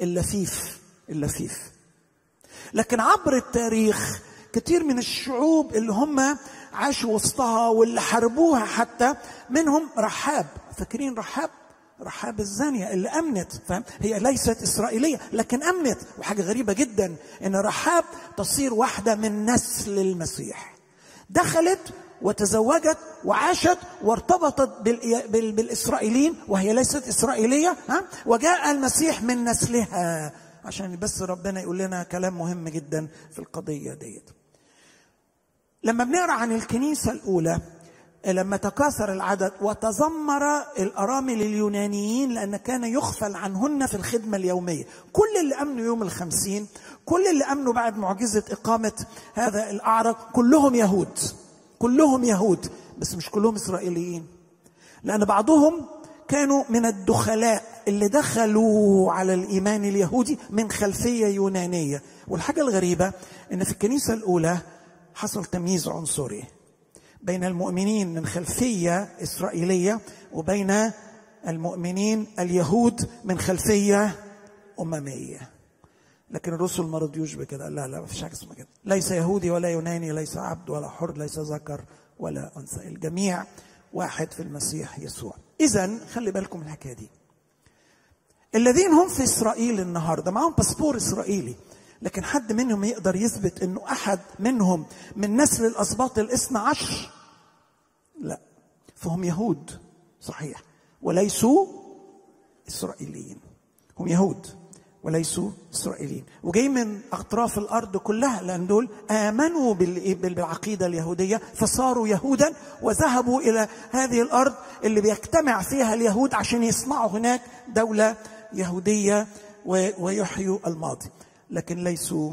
اللفيف، اللفيف. لكن عبر التاريخ كتير من الشعوب اللي هم عاشوا وسطها واللي حاربوها حتى، منهم رحاب، فاكرين رحاب؟ رحاب الزانية اللي أمنت، فهم؟ هي ليست إسرائيلية لكن أمنت، وحاجة غريبة جدا إن رحاب تصير واحدة من نسل المسيح، دخلت وتزوجت وعاشت وارتبطت بالإسرائيليين وهي ليست إسرائيلية، ها؟ وجاء المسيح من نسلها. عشان بس ربنا يقول لنا كلام مهم جدا في القضية ديت. لما بنقرأ عن الكنيسة الأولى لما تكاثر العدد وتذمر الأرامل اليونانيين لأن كان يغفل عنهن في الخدمة اليومية، كل اللي أمنوا يوم ال50، كل اللي أمنوا بعد معجزة إقامة هذا الأعرج، كلهم يهود، كلهم يهود، بس مش كلهم إسرائيليين، لأن بعضهم كانوا من الدخلاء اللي دخلوا على الإيمان اليهودي من خلفية يونانية. والحاجة الغريبة إن في الكنيسة الأولى حصل تمييز عنصري بين المؤمنين من خلفية إسرائيلية وبين المؤمنين اليهود من خلفية أممية. لكن الرسل ما رضيوش بكده، لا لا، ما فيش حاجة اسمها كده، ليس يهودي ولا يوناني، ليس عبد ولا حر، ليس ذكر ولا أنثى، الجميع واحد في المسيح يسوع. إذن خلي بالكم من الحكاية دي. الذين هم في إسرائيل النهاردة معهم باسبور إسرائيلي، لكن حد منهم يقدر يثبت انه احد منهم من نسل الاسباط ال12؟ لا. فهم يهود صحيح وليسوا اسرائيليين، هم يهود وليسوا اسرائيليين، وجايين من اطراف الارض كلها، لان دول امنوا بالعقيده اليهوديه فصاروا يهودا وذهبوا الى هذه الارض اللي بيجتمع فيها اليهود عشان يصنعوا هناك دوله يهوديه ويحيوا الماضي، لكن ليسوا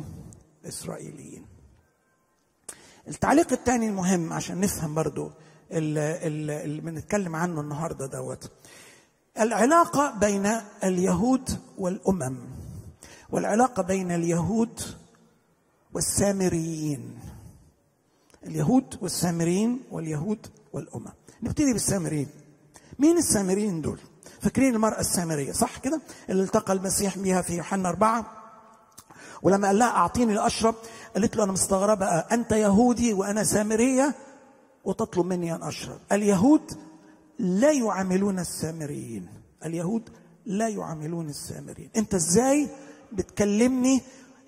إسرائيليين. التعليق الثاني المهم عشان نفهم برضو اللي بنتكلم عنه النهارده دوت، العلاقة بين اليهود والأمم، والعلاقة بين اليهود والسامريين، اليهود والسامريين واليهود والأمم. نبتدي بالسامريين. مين السامريين دول؟ فاكرين المرأة السامرية صح كده؟ اللي التقى المسيح بيها في يوحنا 4، ولما قال لها أعطيني لأشرب قالت له أنا مستغربة، أنت يهودي وأنا سامرية وتطلب مني أن أشرب. اليهود لا يعاملون السامريين، اليهود لا يعاملون السامريين. أنت إزاي بتكلمني؟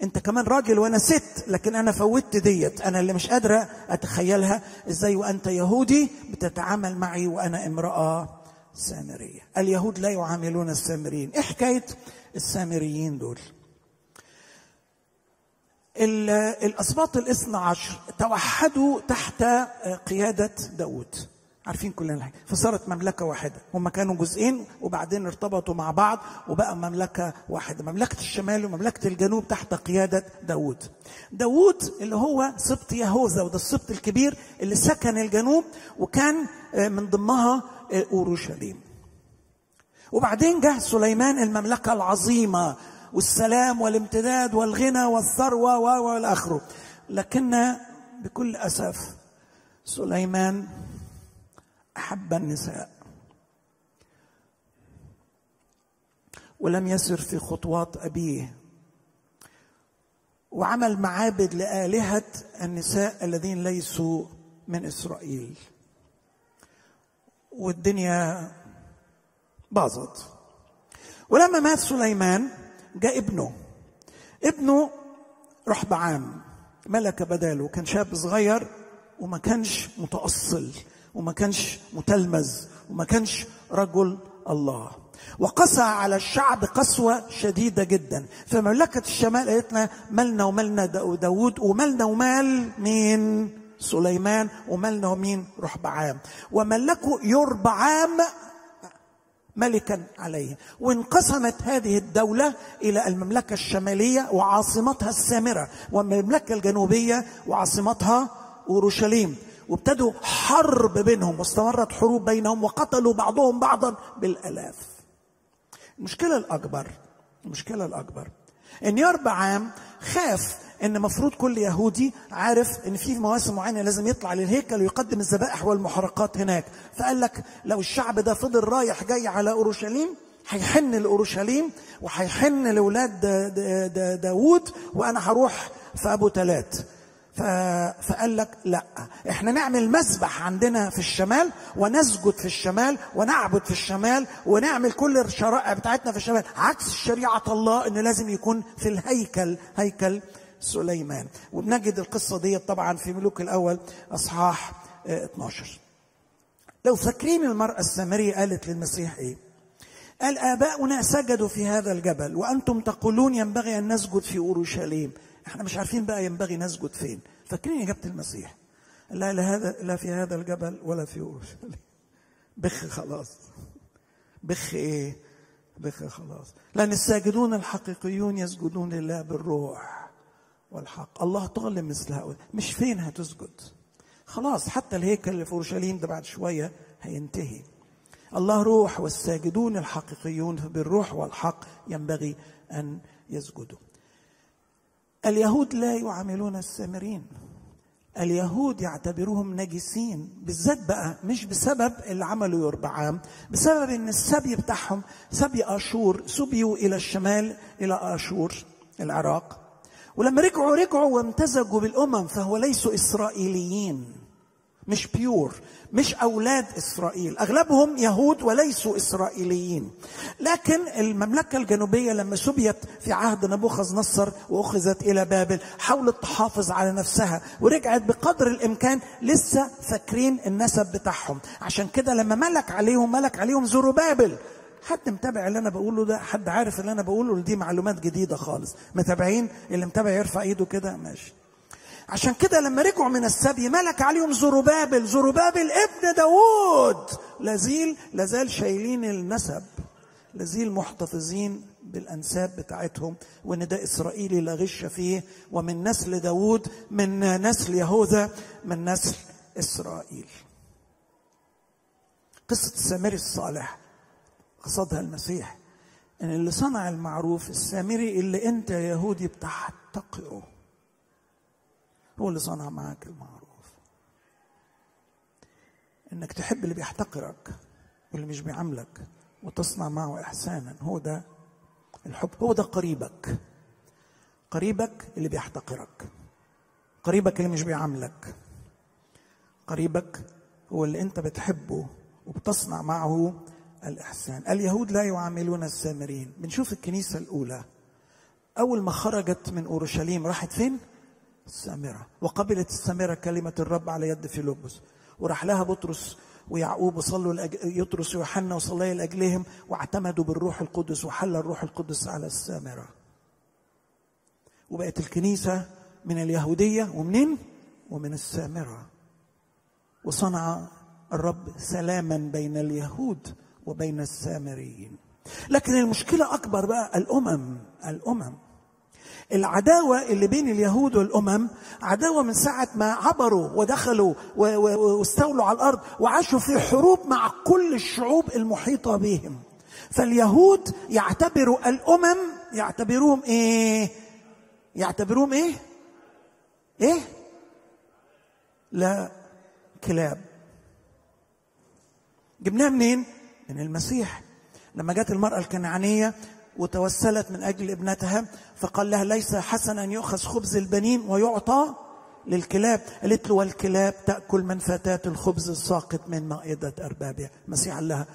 أنت كمان راجل وأنا ست، لكن أنا فوتت ديت، أنا اللي مش قادرة أتخيلها، إزاي وأنت يهودي بتتعامل معي وأنا امرأة سامرية؟ اليهود لا يعاملون السامريين. إيه حكاية السامريين دول؟ الأسباط ال12 توحدوا تحت قيادة داوود، عارفين كلنا الحاجة، فصارت مملكة واحدة. هم كانوا جزئين وبعدين ارتبطوا مع بعض وبقى مملكة واحدة، مملكة الشمال ومملكة الجنوب تحت قيادة داوود. داوود اللي هو سبط يهوذا، وده السبط الكبير اللي سكن الجنوب وكان من ضمنها أورشليم. وبعدين جه سليمان المملكة العظيمة والسلام والامتداد والغنى والثروة والآخره، لكن بكل أسف سليمان أحب النساء ولم يسر في خطوات أبيه، وعمل معابد لآلهة النساء الذين ليسوا من إسرائيل، والدنيا باظت. ولما مات سليمان جاء ابنه رحبعام ملك بداله، كان شاب صغير وما كانش متأصل وما كانش متلمذ وما كانش رجل الله، وقسى على الشعب قسوة شديدة جدا. فمملكة الشمال قالتنا مالنا ومالنا داوود ومالنا ومال مين؟ سليمان. ومالنا ومين؟ رحبعام. وملكوا يربعام ملكا عليه. وانقسمت هذه الدولة إلى المملكة الشمالية وعاصمتها السامرة، والمملكة الجنوبية وعاصمتها أورشليم، وابتدوا حرب بينهم، واستمرت حروب بينهم، وقتلوا بعضهم بعضا بالآلاف. المشكلة الأكبر إن يربعام خاف إن مفروض كل يهودي عارف إن في مواسم معينة لازم يطلع للهيكل ويقدم الذبائح والمحرقات هناك، فقال لك لو الشعب ده فضل رايح جاي على أورشليم هيحن لأورشليم وهيحن لأولاد داوود وأنا هروح في أبو تلات. فقال لك لا، احنا نعمل مسبح عندنا في الشمال ونسجد في الشمال ونعبد في الشمال ونعمل كل الشرائع بتاعتنا في الشمال، عكس شريعة الله إنه لازم يكون في الهيكل، هيكل سليمان. وبنجد القصة دي طبعا في ملوك الأول أصحاح 12. لو فاكرين المرأة السامرية قالت للمسيح إيه؟ قال آباؤنا سجدوا في هذا الجبل وأنتم تقولون ينبغي أن نسجد في أورشليم. احنا مش عارفين بقى ينبغي نسجد فين. فاكرين إجابة المسيح؟ لا، لا في هذا الجبل ولا في أورشليم. بخ خلاص. بخ إيه؟ بخ خلاص. لأن الساجدون الحقيقيون يسجدون لله بالروح والحق. الله تعلم مثل هؤلاء، مش فين هتسجد. خلاص حتى الهيكل اللي في أورشليم ده بعد شوية هينتهي. الله روح، والساجدون الحقيقيون بالروح والحق ينبغي أن يسجدوا. اليهود لا يعاملون السامرين. اليهود يعتبروهم نجسين، بالذات بقى مش بسبب اللي عمله يربعام، بسبب ان السبي بتاعهم سبي اشور، سبيوا الى الشمال الى اشور العراق، ولما رجعوا وامتزجوا بالامم، فهو ليسوا اسرائيليين، مش بيور، مش أولاد إسرائيل، أغلبهم يهود وليسوا إسرائيليين. لكن المملكة الجنوبية لما سبيت في عهد نبوخذ نصر وأخذت إلى بابل، حاولت تحافظ على نفسها ورجعت بقدر الإمكان، لسه فاكرين النسب بتاعهم. عشان كده لما ملك عليهم زروبابل. حد متابع اللي أنا بقوله ده؟ حد عارف اللي أنا بقوله؟ دي معلومات جديدة خالص. متابعين؟ اللي متابع يرفع إيده كده، ماشي. عشان كده لما رجعوا من السبي ملك عليهم زروبابل، زروبابل ابن داوود. لازال شايلين النسب، لازال محتفظين بالأنساب بتاعتهم، وإن ده إسرائيلي لا غش فيه، ومن نسل داوود، من نسل يهوذا، من نسل إسرائيل. قصة السامري الصالح قصدها المسيح إن اللي صنع المعروف، السامري اللي أنت يا يهودي بتحتقره، هو اللي صنع معاك المعروف. انك تحب اللي بيحتقرك واللي مش بيعاملك وتصنع معه احسانا، هو ده الحب، هو ده قريبك. قريبك اللي بيحتقرك، قريبك اللي مش بيعاملك، قريبك هو اللي انت بتحبه وبتصنع معه الاحسان. اليهود لا يعاملون السامرين. بنشوف الكنيسة الاولى اول ما خرجت من اورشليم راحت فين؟ السامرة. وقبلت السامرة كلمة الرب على يد فيلبس، وراح لها بطرس ويعقوب وصلوا يطرس ويوحنا وصلي لأجلهم، واعتمدوا بالروح القدس، وحل الروح القدس على السامرة، وبقت الكنيسة من اليهودية ومنين؟ ومن السامرة. وصنع الرب سلاما بين اليهود وبين السامريين. لكن المشكلة أكبر بقى، الأمم العداوة اللي بين اليهود والأمم، عداوة من ساعة ما عبروا ودخلوا واستولوا على الأرض، وعاشوا في حروب مع كل الشعوب المحيطة بهم. فاليهود يعتبروا الأمم، يعتبروهم إيه؟ لا، كلاب. جبناها منين؟ من المسيح. لما جت المرأة الكنعانية وتوسلت من أجل ابنتها، فقال لها ليس حسنا أن يؤخذ خبز البنين ويعطى للكلاب. قالت له والكلاب تأكل من فتات الخبز الساقط من مائدة أربابها. المسيح قال لها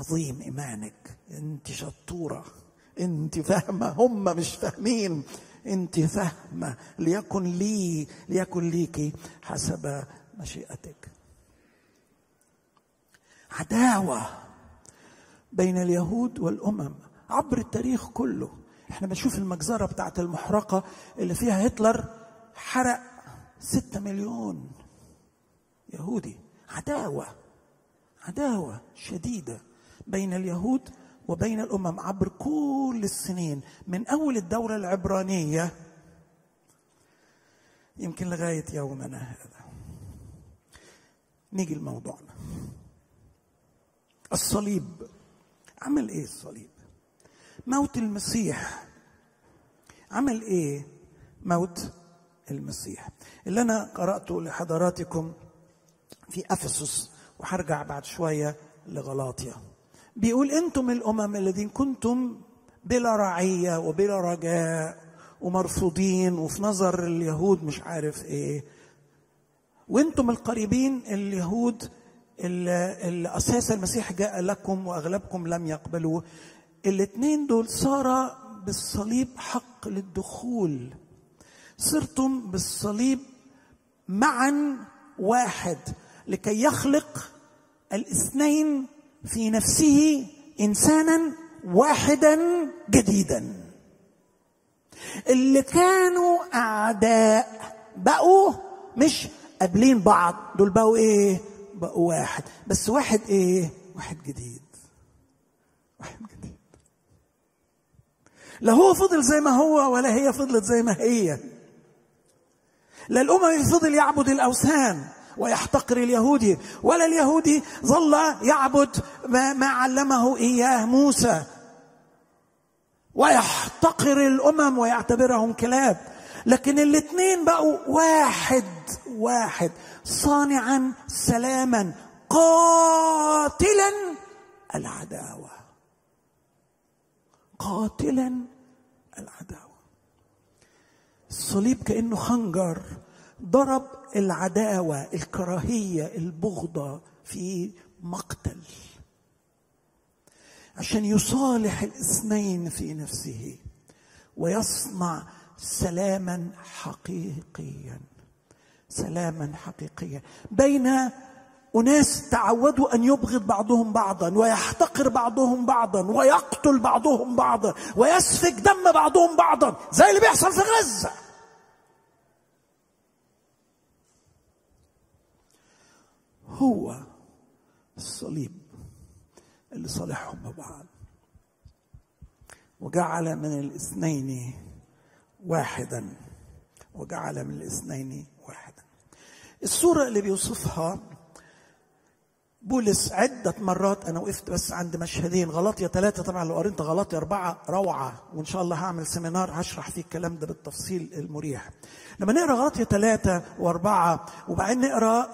عظيم إيمانك، أنت شطورة. انت فاهمة، هم مش فاهمين، انت فاهمة. ليكن لي، ليكن ليكي حسب مشيئتك. عداوة بين اليهود والأمم عبر التاريخ كله. احنا بنشوف المجزرة بتاعت المحرقة اللي فيها هتلر حرق 6 مليون يهودي. عداوة، عداوة شديدة بين اليهود وبين الأمم عبر كل السنين، من أول الدولة العبرانية يمكن لغاية يومنا هذا. نيجي لموضوعنا، الصليب. عمل إيه الصليب؟ موت المسيح. عمل إيه موت المسيح؟ اللي أنا قرأته لحضراتكم في أفسس، وهرجع بعد شوية لغلاطيا، بيقول أنتم الأمم الذين كنتم بلا رعية وبلا رجاء ومرفوضين، وفي نظر اليهود مش عارف إيه، وأنتم القريبين اليهود اللي أساس المسيح جاء لكم وأغلبكم لم يقبلوه. الاتنين دول صار بالصليب حق للدخول، صرتم بالصليب معا واحد لكي يخلق الاثنين في نفسه إنسانا واحدا جديدا. اللي كانوا أعداء بقوا مش قابلين بعض، دول بقوا إيه؟ بقوا واحد. بس واحد إيه؟ واحد جديد، واحد جديد. لا هو فضل زي ما هو ولا هي فضلت زي ما هي. لا الأمم فضل يعبد الأوثان ويحتقر اليهودي، ولا اليهودي ظل يعبد ما علمه إياه موسى ويحتقر الأمم ويعتبرهم كلاب. لكن الاثنين بقوا واحد، واحد، صانعا سلاما، قاتلا العداوة، قاتلا العداوة. الصليب كأنه خنجر ضرب العداوة، الكراهية، البغضة في مقتل، عشان يصالح الاثنين في نفسه ويصنع سلاما حقيقيا، سلاما حقيقيا بين أناس تعودوا أن يبغض بعضهم بعضا ويحتقر بعضهم بعضا ويقتل بعضهم بعضا ويسفك دم بعضهم بعضا، زي اللي بيحصل في غزة. هو الصليب اللي صالحهم ببعض وجعل من الاثنين واحدا، وجعل من الاثنين واحدا. الصورة اللي بيوصفها بولس عدة مرات، أنا وقفت بس عند مشهدين، غلاطيا 3 طبعا، لو قريت غلاطيا 4 روعة، وإن شاء الله هعمل سيمينار هشرح فيه الكلام ده بالتفصيل المريح. لما نقرأ غلاطيا 3 و4 وبعدين نقرأ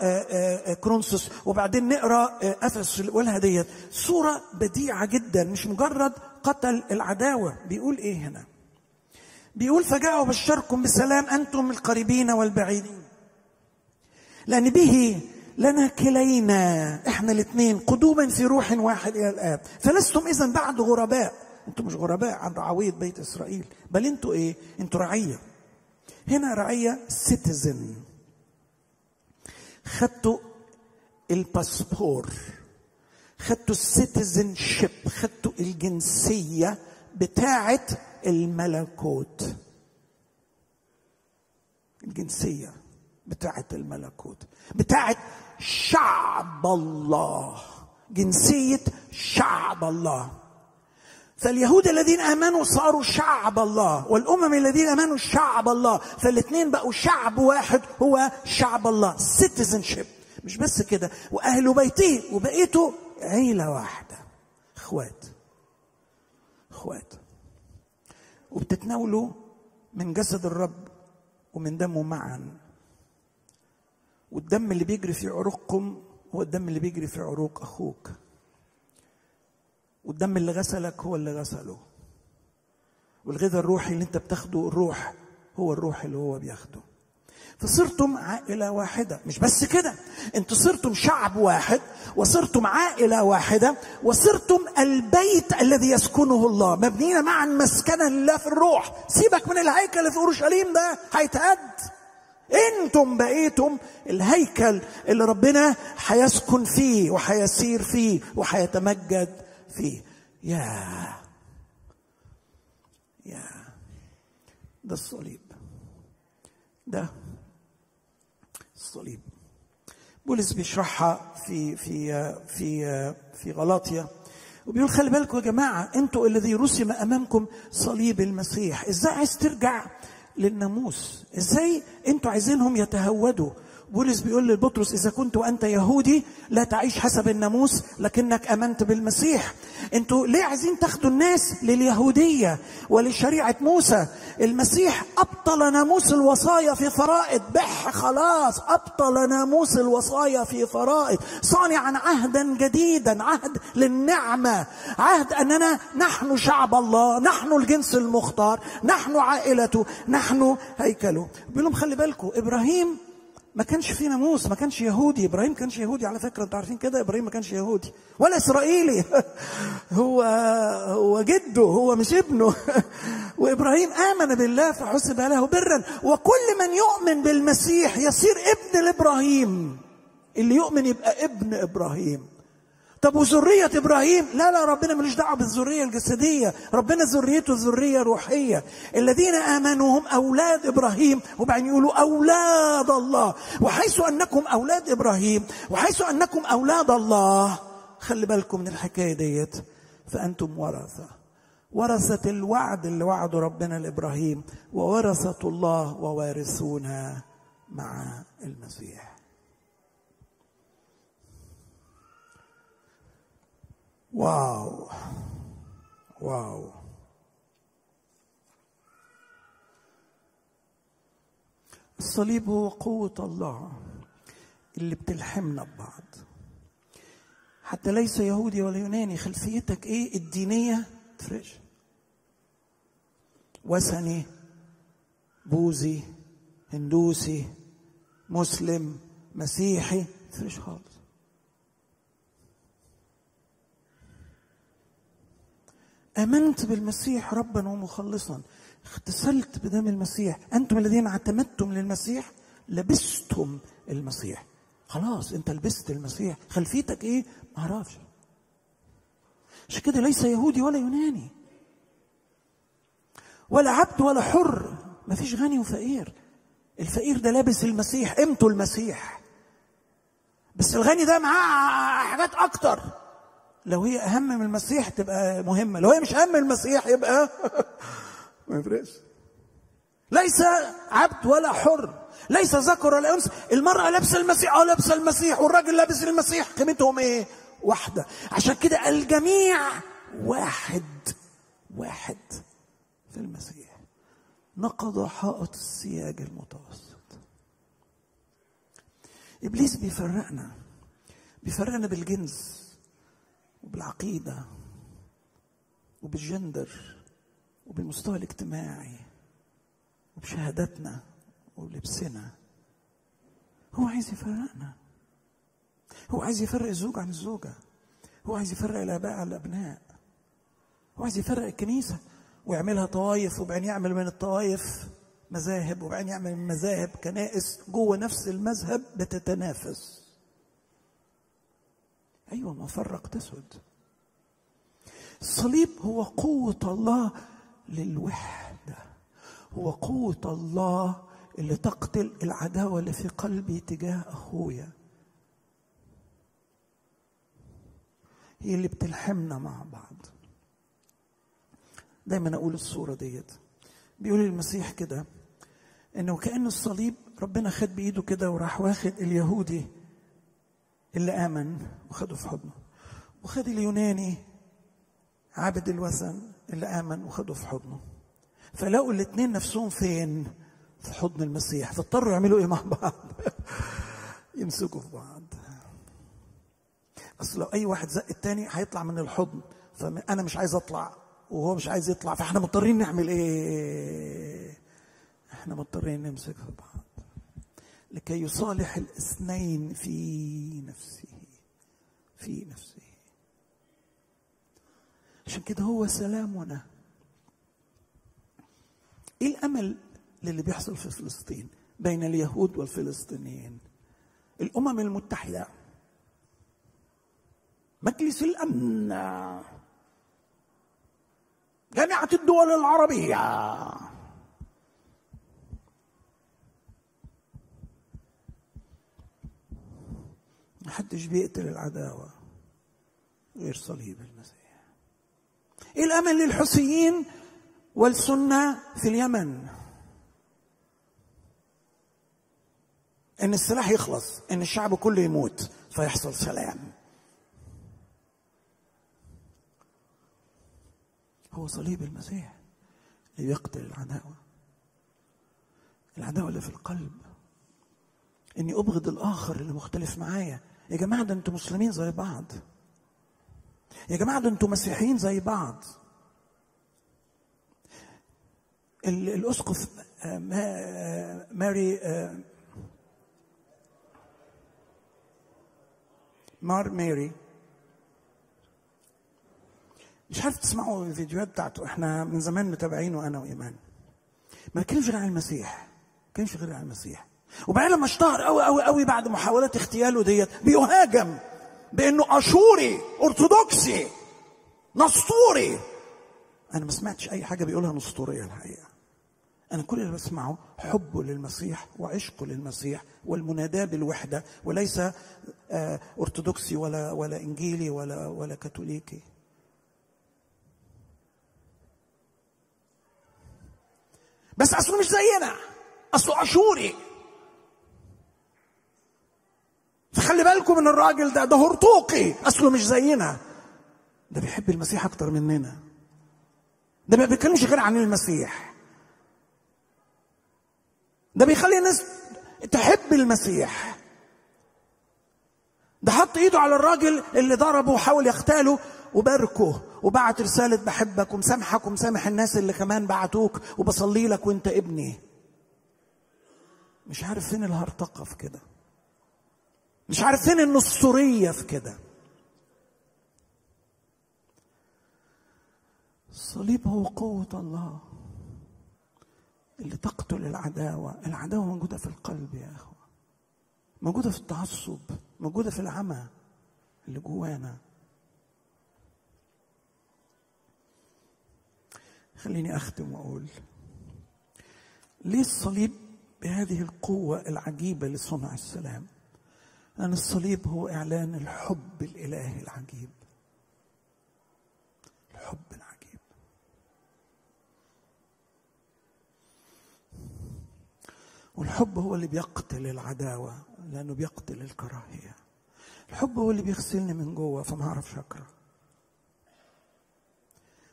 كرنثوس وبعدين نقرأ أفسس والها ديت، صورة بديعة جدا، مش مجرد قتل العداوة. بيقول إيه هنا؟ بيقول فجاء وبشركم بسلام أنتم القريبين والبعيدين، لأن به لنا كلينا، احنا الاثنين، قدوما في روح واحد الى الاب. فلستم اذا بعد غرباء، انتم مش غرباء عن رعاويه بيت اسرائيل، بل انتم ايه؟ انتم رعيه. هنا رعيه سيتيزن، خدتوا الباسبور، خدتوا السيتيزن شيب، خدتوا الجنسيه بتاعه الملكوت، الجنسيه بتاعه الملكوت، بتاعه شعب الله، جنسية شعب الله. فاليهود الذين آمنوا صاروا شعب الله، والأمم الذين آمنوا شعب الله، فالاثنين بقوا شعب واحد هو شعب الله، citizenship. مش بس كده، وأهل بيته، وبقيتوا عيلة واحدة، إخوات، إخوات، وبتتناولوا من جسد الرب ومن دمه معاً. والدم اللي بيجري في عروقكم هو الدم اللي بيجري في عروق أخوك، والدم اللي غسلك هو اللي غسله، والغذاء الروحي اللي انت بتاخده الروح هو الروح اللي هو بياخده. فصرتم عائلة واحدة. مش بس كده، انتوا صرتم شعب واحد وصرتم عائلة واحدة وصرتم البيت الذي يسكنه الله مبنيين معا مسكنا الله في الروح. سيبك من الهيكل اللي في أورشليم ده هيتقد، انتم بقيتم الهيكل اللي ربنا هيسكن فيه وهيسير فيه وهيتمجد فيه. يا ده الصليب، ده الصليب. بولس بيشرحها في في في في غلاطيا وبيقول خلي بالكم يا جماعه، انتوا الذي رسم امامكم صليب المسيح. ازاي عايز ترجع للناموس؟ ازاي انتوا عايزينهم يتهودوا؟ بولس بيقول لبطرس اذا كنت وانت يهودي لا تعيش حسب الناموس لكنك امنت بالمسيح. انتوا ليه عايزين تاخدوا الناس لليهوديه ولشريعه موسى؟ المسيح ابطل ناموس الوصايا في فرائض. خلاص ابطل ناموس الوصايا في فرائض، صانعا عهدا جديدا، عهد للنعمه، عهد اننا نحن شعب الله، نحن الجنس المختار، نحن عائلته، نحن هيكله. بيقول لهم خلي بالكم ابراهيم ما كانش فيه ناموس، ما كانش يهودي. ابراهيم ما كانش يهودي على فكره، انتوا عارفين كده، ابراهيم ما كانش يهودي ولا اسرائيلي. هو جده، هو مش ابنه. وابراهيم امن بالله فحسب له برا، وكل من يؤمن بالمسيح يصير ابن لابراهيم. اللي يؤمن يبقى ابن ابراهيم. طب وذريه ابراهيم؟ لا، ربنا ملوش دعوه بالذريه الجسديه، ربنا ذريته ذريه روحيه. الذين امنوا هم اولاد ابراهيم، وبعدين يقولوا اولاد الله. وحيث انكم اولاد ابراهيم وحيث انكم اولاد الله، خلي بالكم من الحكايه ديت، فانتم ورثه الوعد اللي وعده ربنا لابراهيم، وورثه الله ووارثون مع المسيح. واو، الصليب هو قوة الله اللي بتلحمنا ببعض. حتى ليس يهودي ولا يوناني، خلفيتك ايه الدينية تفرش، وثني، بوذي، هندوسي، مسلم، مسيحي، تفرش خالص. آمنت بالمسيح ربا ومخلصا، اغتسلت بدم المسيح، أنتم الذين اعتمدتم للمسيح لبستم المسيح. خلاص أنت لبست المسيح، خلفيتك إيه؟ ما أعرفش. عشان كده ليس يهودي ولا يوناني ولا عبد ولا حر، ما فيش غني وفقير. الفقير ده لابس المسيح، قيمته المسيح، بس الغني ده معاه حاجات أكتر. لو هي أهم من المسيح تبقى مهمة، لو هي مش أهم من المسيح يبقى ما يفرقش. ليس عبد ولا حر، ليس ذكر ولا أنثى. المرأة لابسة المسيح، لابسة المسيح، والراجل لابس المسيح، قيمتهم إيه؟ واحدة. عشان كده الجميع واحد في المسيح. نقض حائط السياج المتوسط. إبليس بيفرقنا بالجنس وبالعقيدة وبالجندر وبالمستوى الاجتماعي وبشهاداتنا وبلبسنا. هو عايز يفرقنا، هو عايز يفرق الزوج عن الزوجة، هو عايز يفرق الآباء عن الأبناء، هو عايز يفرق الكنيسة ويعملها طوائف، وبعدين يعمل من الطوائف مذاهب، وبعدين يعمل من مذاهب كنائس جوه نفس المذهب بتتنافس. أيوة، ما فرق تسود. الصليب هو قوة الله للوحدة، هو قوة الله اللي تقتل العداوة اللي في قلبي تجاه أخويا، هي اللي بتلحمنا مع بعض. دايما أقول الصورة ديت، بيقول المسيح كده إنه كأن الصليب ربنا خد بإيده كده وراح واخد اليهودي اللي آمن وخده في حضنه، وخد اليوناني عابد الوثن اللي آمن وخده في حضنه، فلقوا الاثنين نفسهم فين؟ في حضن المسيح. فاضطروا يعملوا ايه مع بعض؟ يمسكوا في بعض. اصل لو اي واحد زق الثاني هيطلع من الحضن، فانا مش عايز اطلع وهو مش عايز يطلع، فاحنا مضطرين نعمل ايه؟ احنا مضطرين نمسك في بعض. لكي يصالح الاثنين في نفسه. عشان كده هو سلامنا. ايه الامل للي بيحصل في فلسطين بين اليهود والفلسطينيين؟ الامم المتحده، مجلس الامن، جامعه الدول العربيه، محدش بيقتل العداوه غير صليب المسيح. ايه الامل للحوثيين والسنه في اليمن؟ ان السلاح يخلص، ان الشعب كله يموت، فيحصل سلام. هو صليب المسيح ليقتل العداوه، العداوه اللي في القلب، اني ابغض الاخر اللي مختلف معايا. يا جماعه ده انتوا مسلمين زي بعض، يا جماعه ده انتوا مسيحيين زي بعض. الاسقف ماري مش عارف تسمعوا الفيديوهات بتاعته، احنا من زمان متابعينه انا وايمان. ما كانش غير عن المسيح، وبعدين لما اشتهر قوي قوي قوي بعد محاولات اغتياله ديت، بيهاجم بانه اشوري، ارثوذكسي، نسطوري. انا ما سمعتش اي حاجه بيقولها نسطوريه الحقيقه. انا كل اللي بسمعه حبه للمسيح وعشقه للمسيح والمناداه بالوحده، وليس ارثوذكسي ولا انجيلي ولا كاثوليكي. بس اصله مش زينا، اصله اشوري. فخلي بالكم من الراجل ده هرطوقي، اصله مش زينا. ده بيحب المسيح اكتر مننا، ده ما بيتكلمش غير عن المسيح، ده بيخلي الناس تحب المسيح. ده حط ايده على الراجل اللي ضربه وحاول يغتاله وباركه، وبعت رسالة بحبك ومسامحك ومسامح الناس اللي كمان بعتوك وبصلي لك وانت ابني. مش عارف فين الهرطقة في كده، مش عارف فين النصورية في كده. الصليب هو قوة الله اللي تقتل العداوة. العداوة موجودة في القلب يا أخوة، موجودة في التعصب، موجودة في العمى اللي جوانا. خليني أختم وأقول ليه الصليب بهذه القوة العجيبة لصنع السلام. لأن الصليب هو إعلان الحب الإلهي العجيب، الحب العجيب. والحب هو اللي بيقتل العداوة لأنه بيقتل الكراهية. الحب هو اللي بيغسلني من جوه فما أعرفش أكره.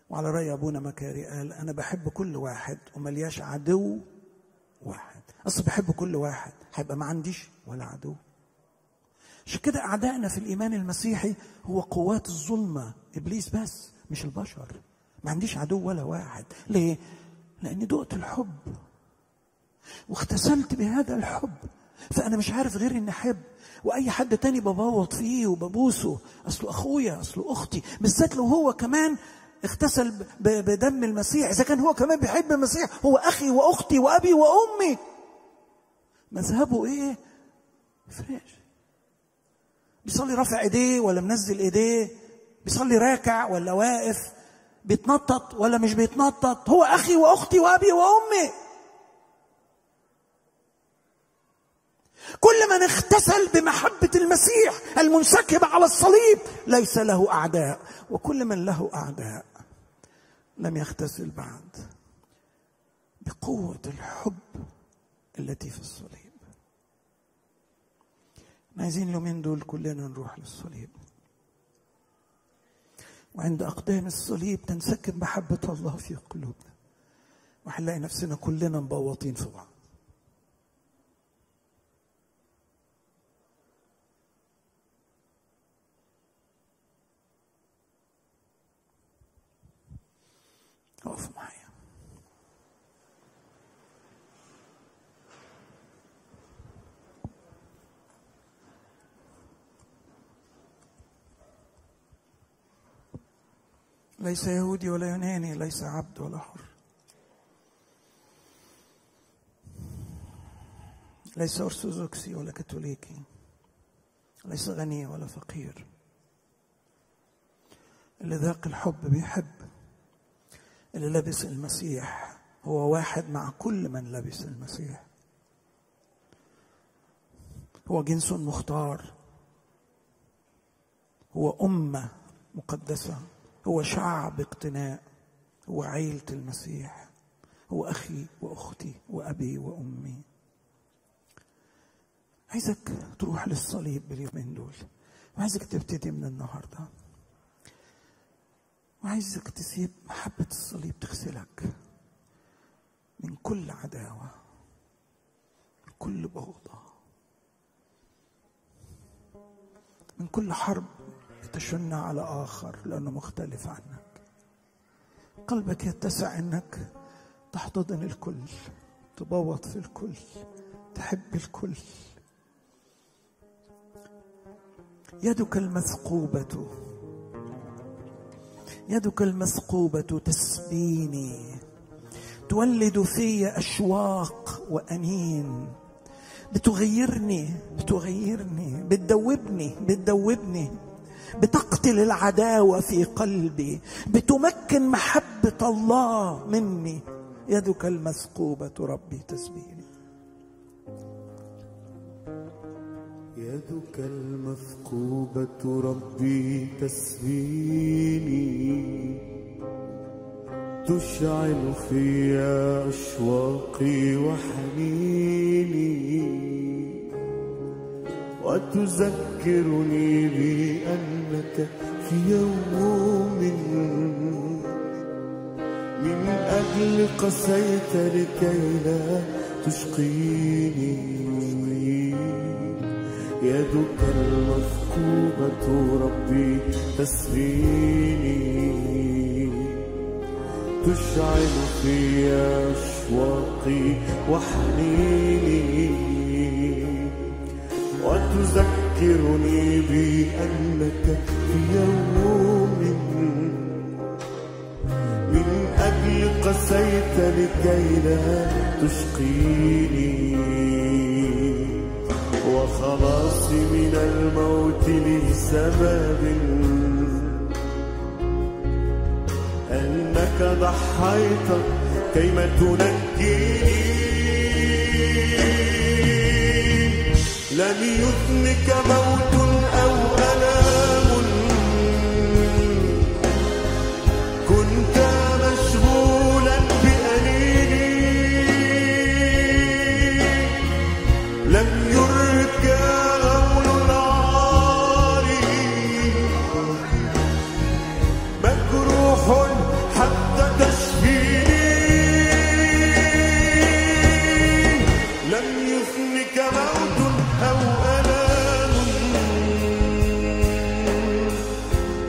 وعلى رأي أبونا مكاري قال أنا بحب كل واحد وملياش عدو واحد. أصل بحب كل واحد هيبقى ما عنديش ولا عدو. عشان كده أعدائنا في الإيمان المسيحي هو قوات الظلمة، إبليس بس مش البشر. ما عنديش عدو ولا واحد. ليه؟ لأني دقت الحب واختسلت بهذا الحب، فأنا مش عارف غير إني أحب. واي حد تاني ببوط فيه وببوسه، أصله أخويا، أصله أختي، بالذات لو هو كمان اغتسل بدم المسيح. إذا كان هو كمان بيحب المسيح، هو أخي وأختي وأبي وأمي. مذهبه إيه؟ مفرقش. بيصلي رافع إيديه ولا منزل إيديه، بيصلي راكع ولا واقف، بيتنطط ولا مش بيتنطط، هو أخي وأختي وأبي وأمي. كل من اغتسل بمحبة المسيح المنسكبة على الصليب ليس له أعداء، وكل من له أعداء لم يغتسل بعد بقوة الحب التي في الصليب. عايزين اليومين دول كلنا نروح للصليب، وعند أقدام الصليب تنسكب محبة الله في قلوبنا، وهنلاقي نفسنا كلنا مبوطين في بعض. اقف معايا. ليس يهودي ولا يوناني، ليس عبد ولا حر، ليس أرثوذكسي ولا كاثوليكي، ليس غني ولا فقير. اللي ذاق الحب بيحب. اللي لبس المسيح هو واحد مع كل من لبس المسيح. هو جنس مختار، هو أمة مقدسة، هو شعب اقتناء، هو عيلة المسيح، هو أخي وأختي وأبي وأمي. عايزك تروح للصليب باليومين دول، وعايزك تبتدي من النهارده، وعايزك تسيب محبة الصليب تغسلك من كل عداوة، من كل بغضة، من كل حرب تشن على آخر لأنه مختلف عنك. قلبك يتسع إنك تحتضن الكل، تبوط في الكل، تحب الكل. يدك المثقوبة، يدك المثقوبة تسبيني، تولد في أشواق وأنين، بتغيرني، بتدوبني، بتقتل العداوة في قلبي، بتمكن محبة الله مني. يدك المثقوبة ربي تسبيني. يدك المثقوبة ربي تسبيني، تشعل في أشواقي وحنيني، وتذكرني بأنك في يوم من أجل قسيت لكي لا تشقيني. يدك المثقوبة ربي تسريني، تشعل في أشواقي وحنيني، وتذكرني بأنك في يوم من أجل قسيت لكي لا تشقيني. وخلاصي من الموت لسبب أنك ضحيت كيما تنجيني. لم يثنك موت أو ألام، كنت مشغولا بأنيني. لم يرك غول العار، مجروح حتى تشفيني. لم يثنك موت أو ألام،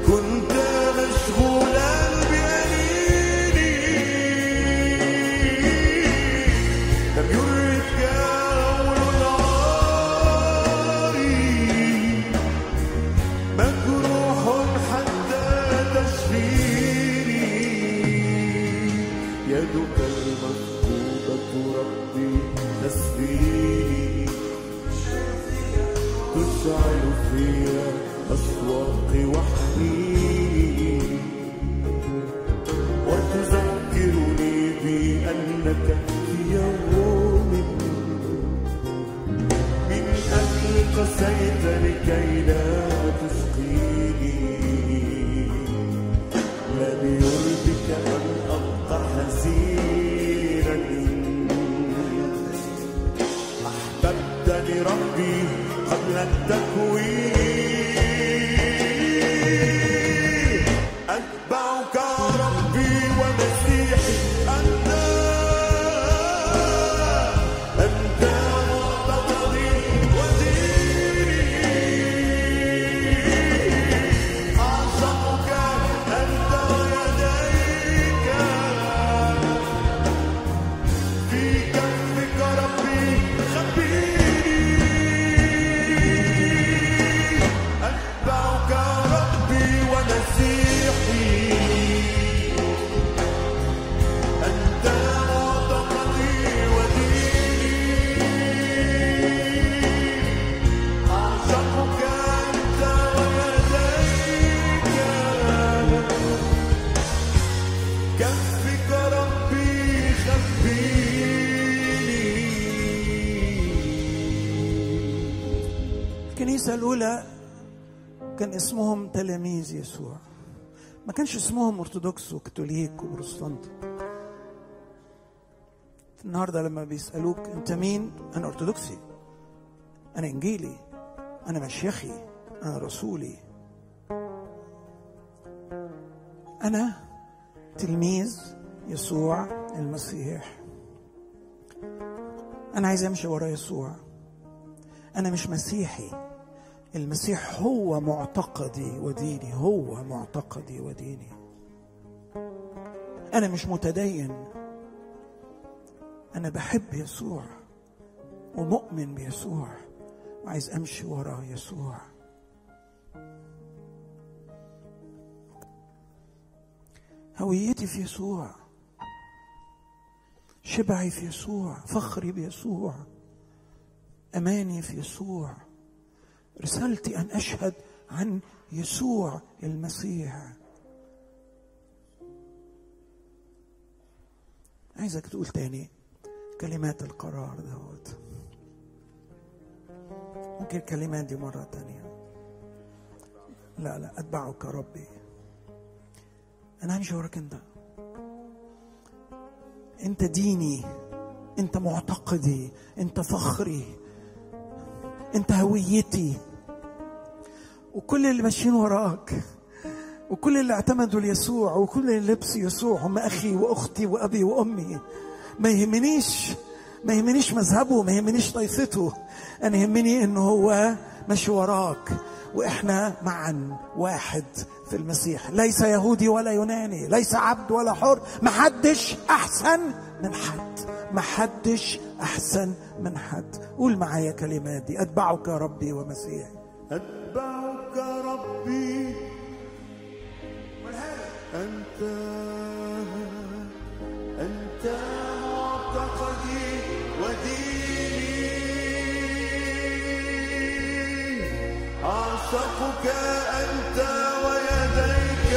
كنت مشغولا بأنيني. لم يرك غول العار، مجروح حتى تشفيني. يدك المثقوبة ربي تسبيني، تشعل في أشواقي وحنيني، وتذكرني بأنك في يوم من أجل قسيت لكي لا تشقيني. لم يربك أن أبقى حزينا، أحببتني ربي قبل التكوين. أتبعك ربي ومسيحي، أنت معتقدي وزيري. أعشقك أنت ويديك، في كفك ربي خبير. أتبعك ربي ونسيحي. الكنيسة الأولى كان اسمهم تلاميذ يسوع، ما كانش اسمهم أرثوذكس وكاثوليك وبروتستانت. النهاردة لما بيسألوك أنت مين؟ أنا أرثوذكسي، أنا إنجيلي، أنا مشيخي، أنا رسولي، أنا تلميذ يسوع المسيح، أنا عايز أمشي ورا يسوع، أنا مش مسيحي، المسيح هو معتقدي وديني، هو معتقدي وديني، أنا مش متدين، أنا بحب يسوع ومؤمن بيسوع وعايز أمشي ورا يسوع. هويتي في يسوع، شبعي في يسوع، فخري بيسوع، أماني في يسوع، رسالتي أن أشهد عن يسوع المسيح. عايزك تقول تاني كلمات القرار دوت، ممكن الكلمات دي مرة تانية. لا أتبعك يا ربي، أنا همشي وراك، أنت ديني، أنت معتقدي، أنت فخري، أنت هويتي. وكل اللي ماشيين وراك وكل اللي اعتمدوا ليسوع وكل اللي لبس يسوع هم أخي وأختي وأبي وأمي. ما يهمنيش مذهبه، ما يهمنيش طائفته، أنا يهمني إنه هو ماشي وراك وإحنا معا واحد في المسيح. ليس يهودي ولا يوناني، ليس عبد ولا حر، محدش أحسن من حد، محدش أحسن من حد. قول معايا كلمات دي، أتبعك ربي ومسيحي، أتبعك ربي أنت أعشقك أنت ويديك،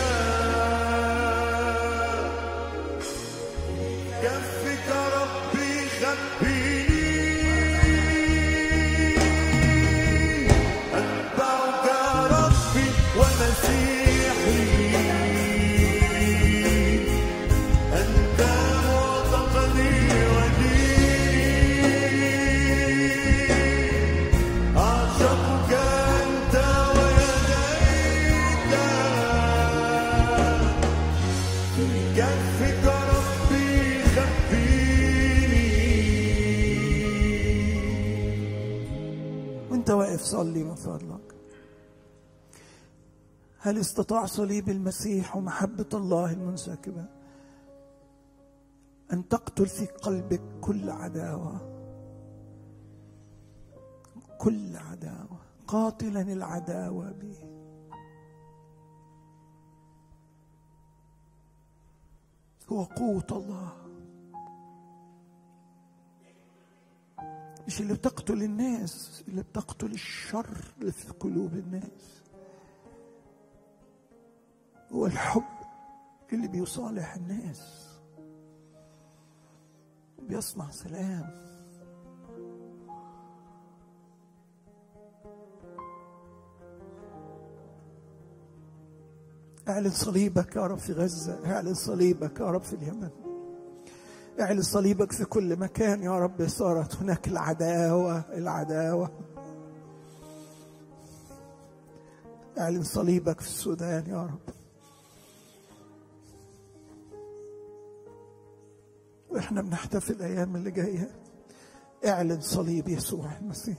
كفك ربي خبيني، أتبعك ربي ومسيحي، أنت معتقدي وديني، أعشقك واقف. صلي من فضلك، هل استطاع صليب المسيح ومحبة الله المنسكبة أن تقتل في قلبك كل عداوة؟ كل عداوة، قاتلا العداوة به. هو قوة الله، مش اللي بتقتل الناس، اللي بتقتل الشر اللي في قلوب الناس، هو الحب اللي بيصالح الناس، بيصنع سلام. اعلن صليبك يا رب في غزة، اعلن صليبك يا رب في اليمن، اعلن صليبك في كل مكان يا رب. صارت هناك العداوة. اعلن صليبك في السودان يا رب، واحنا بنحتفل الايام اللي جايه. اعلن صليب يسوع المسيح.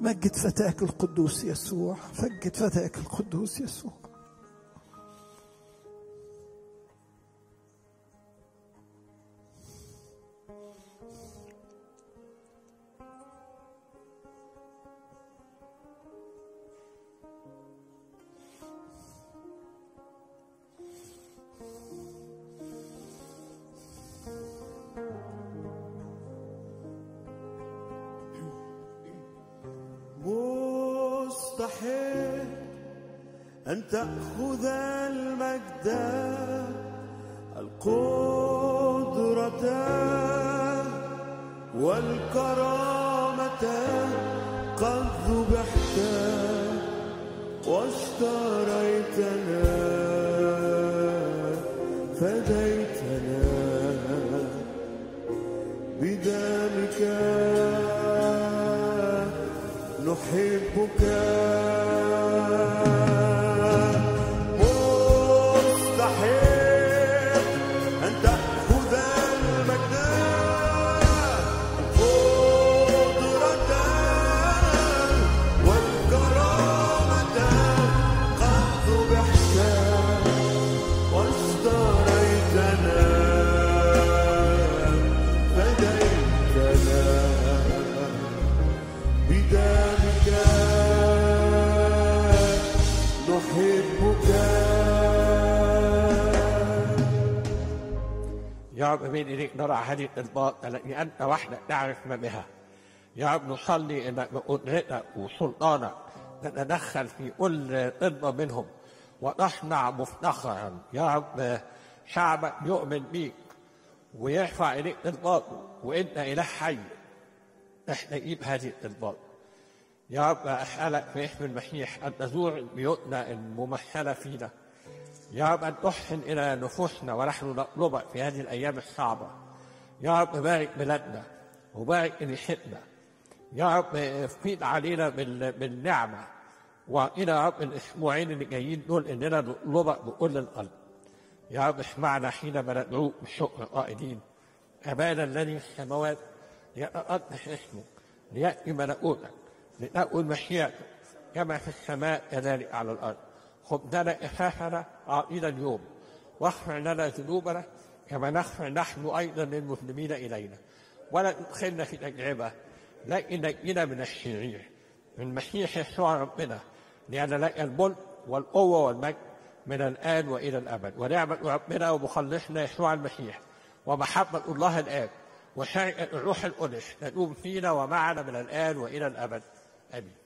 مجد فتاك القدوس يسوع، مجد فتاك القدوس يسوع. أن تأخذ المجد، القدرة والكرامة قد ذبحت واشتريتنا فديتنا بدمك نحبك. يا رب من إليك نرعى هذه الأسباب التي أنت وحدك تعرف ما بها. يا رب نصلي أنك بقدرتك وسلطانك تتدخل في كل طلبة منهم وتصنع مفتخرا. يا رب شعبك يؤمن بيك ويرفع إليك طلباته وأنت إله حي تستجيب هذه الطلبات. يا رب أسألك في اسم المسيح أن تزور بيوتنا الممثلة فينا. يا رب أن تحسن إلى نفوسنا ونحن نطلبك في هذه الأيام الصعبة. يا رب بارك بلادنا وبارك ريحتنا. يا رب افيض علينا بالنعمة وإلى رب الأسبوعين اللي جايين دول إننا نطلبك بكل القلب. يا رب اسمعنا حينما ندعوك بشكر قائلين أبانا الذي في السماوات ليتقدس اسمك ليأتي ملكوتك لتقوى مشيئتك كما في السماء كذلك على الأرض. خب لنا إساسنا عائلا اليوم واغفر لنا ذنوبنا كما نغفر نحن أيضا للمسلمين إلينا ولا تدخلنا في تجربة لكن نجينا من الشرير من المسيح يسوع ربنا لأن لك الملك والقوة والمجد من الآن وإلى الأبد. ونعمة ربنا ومخلصنا يسوع المسيح ومحبة الله الآب وشركة الروح القدس تدوم فينا ومعنا من الآن وإلى الأبد. آمين.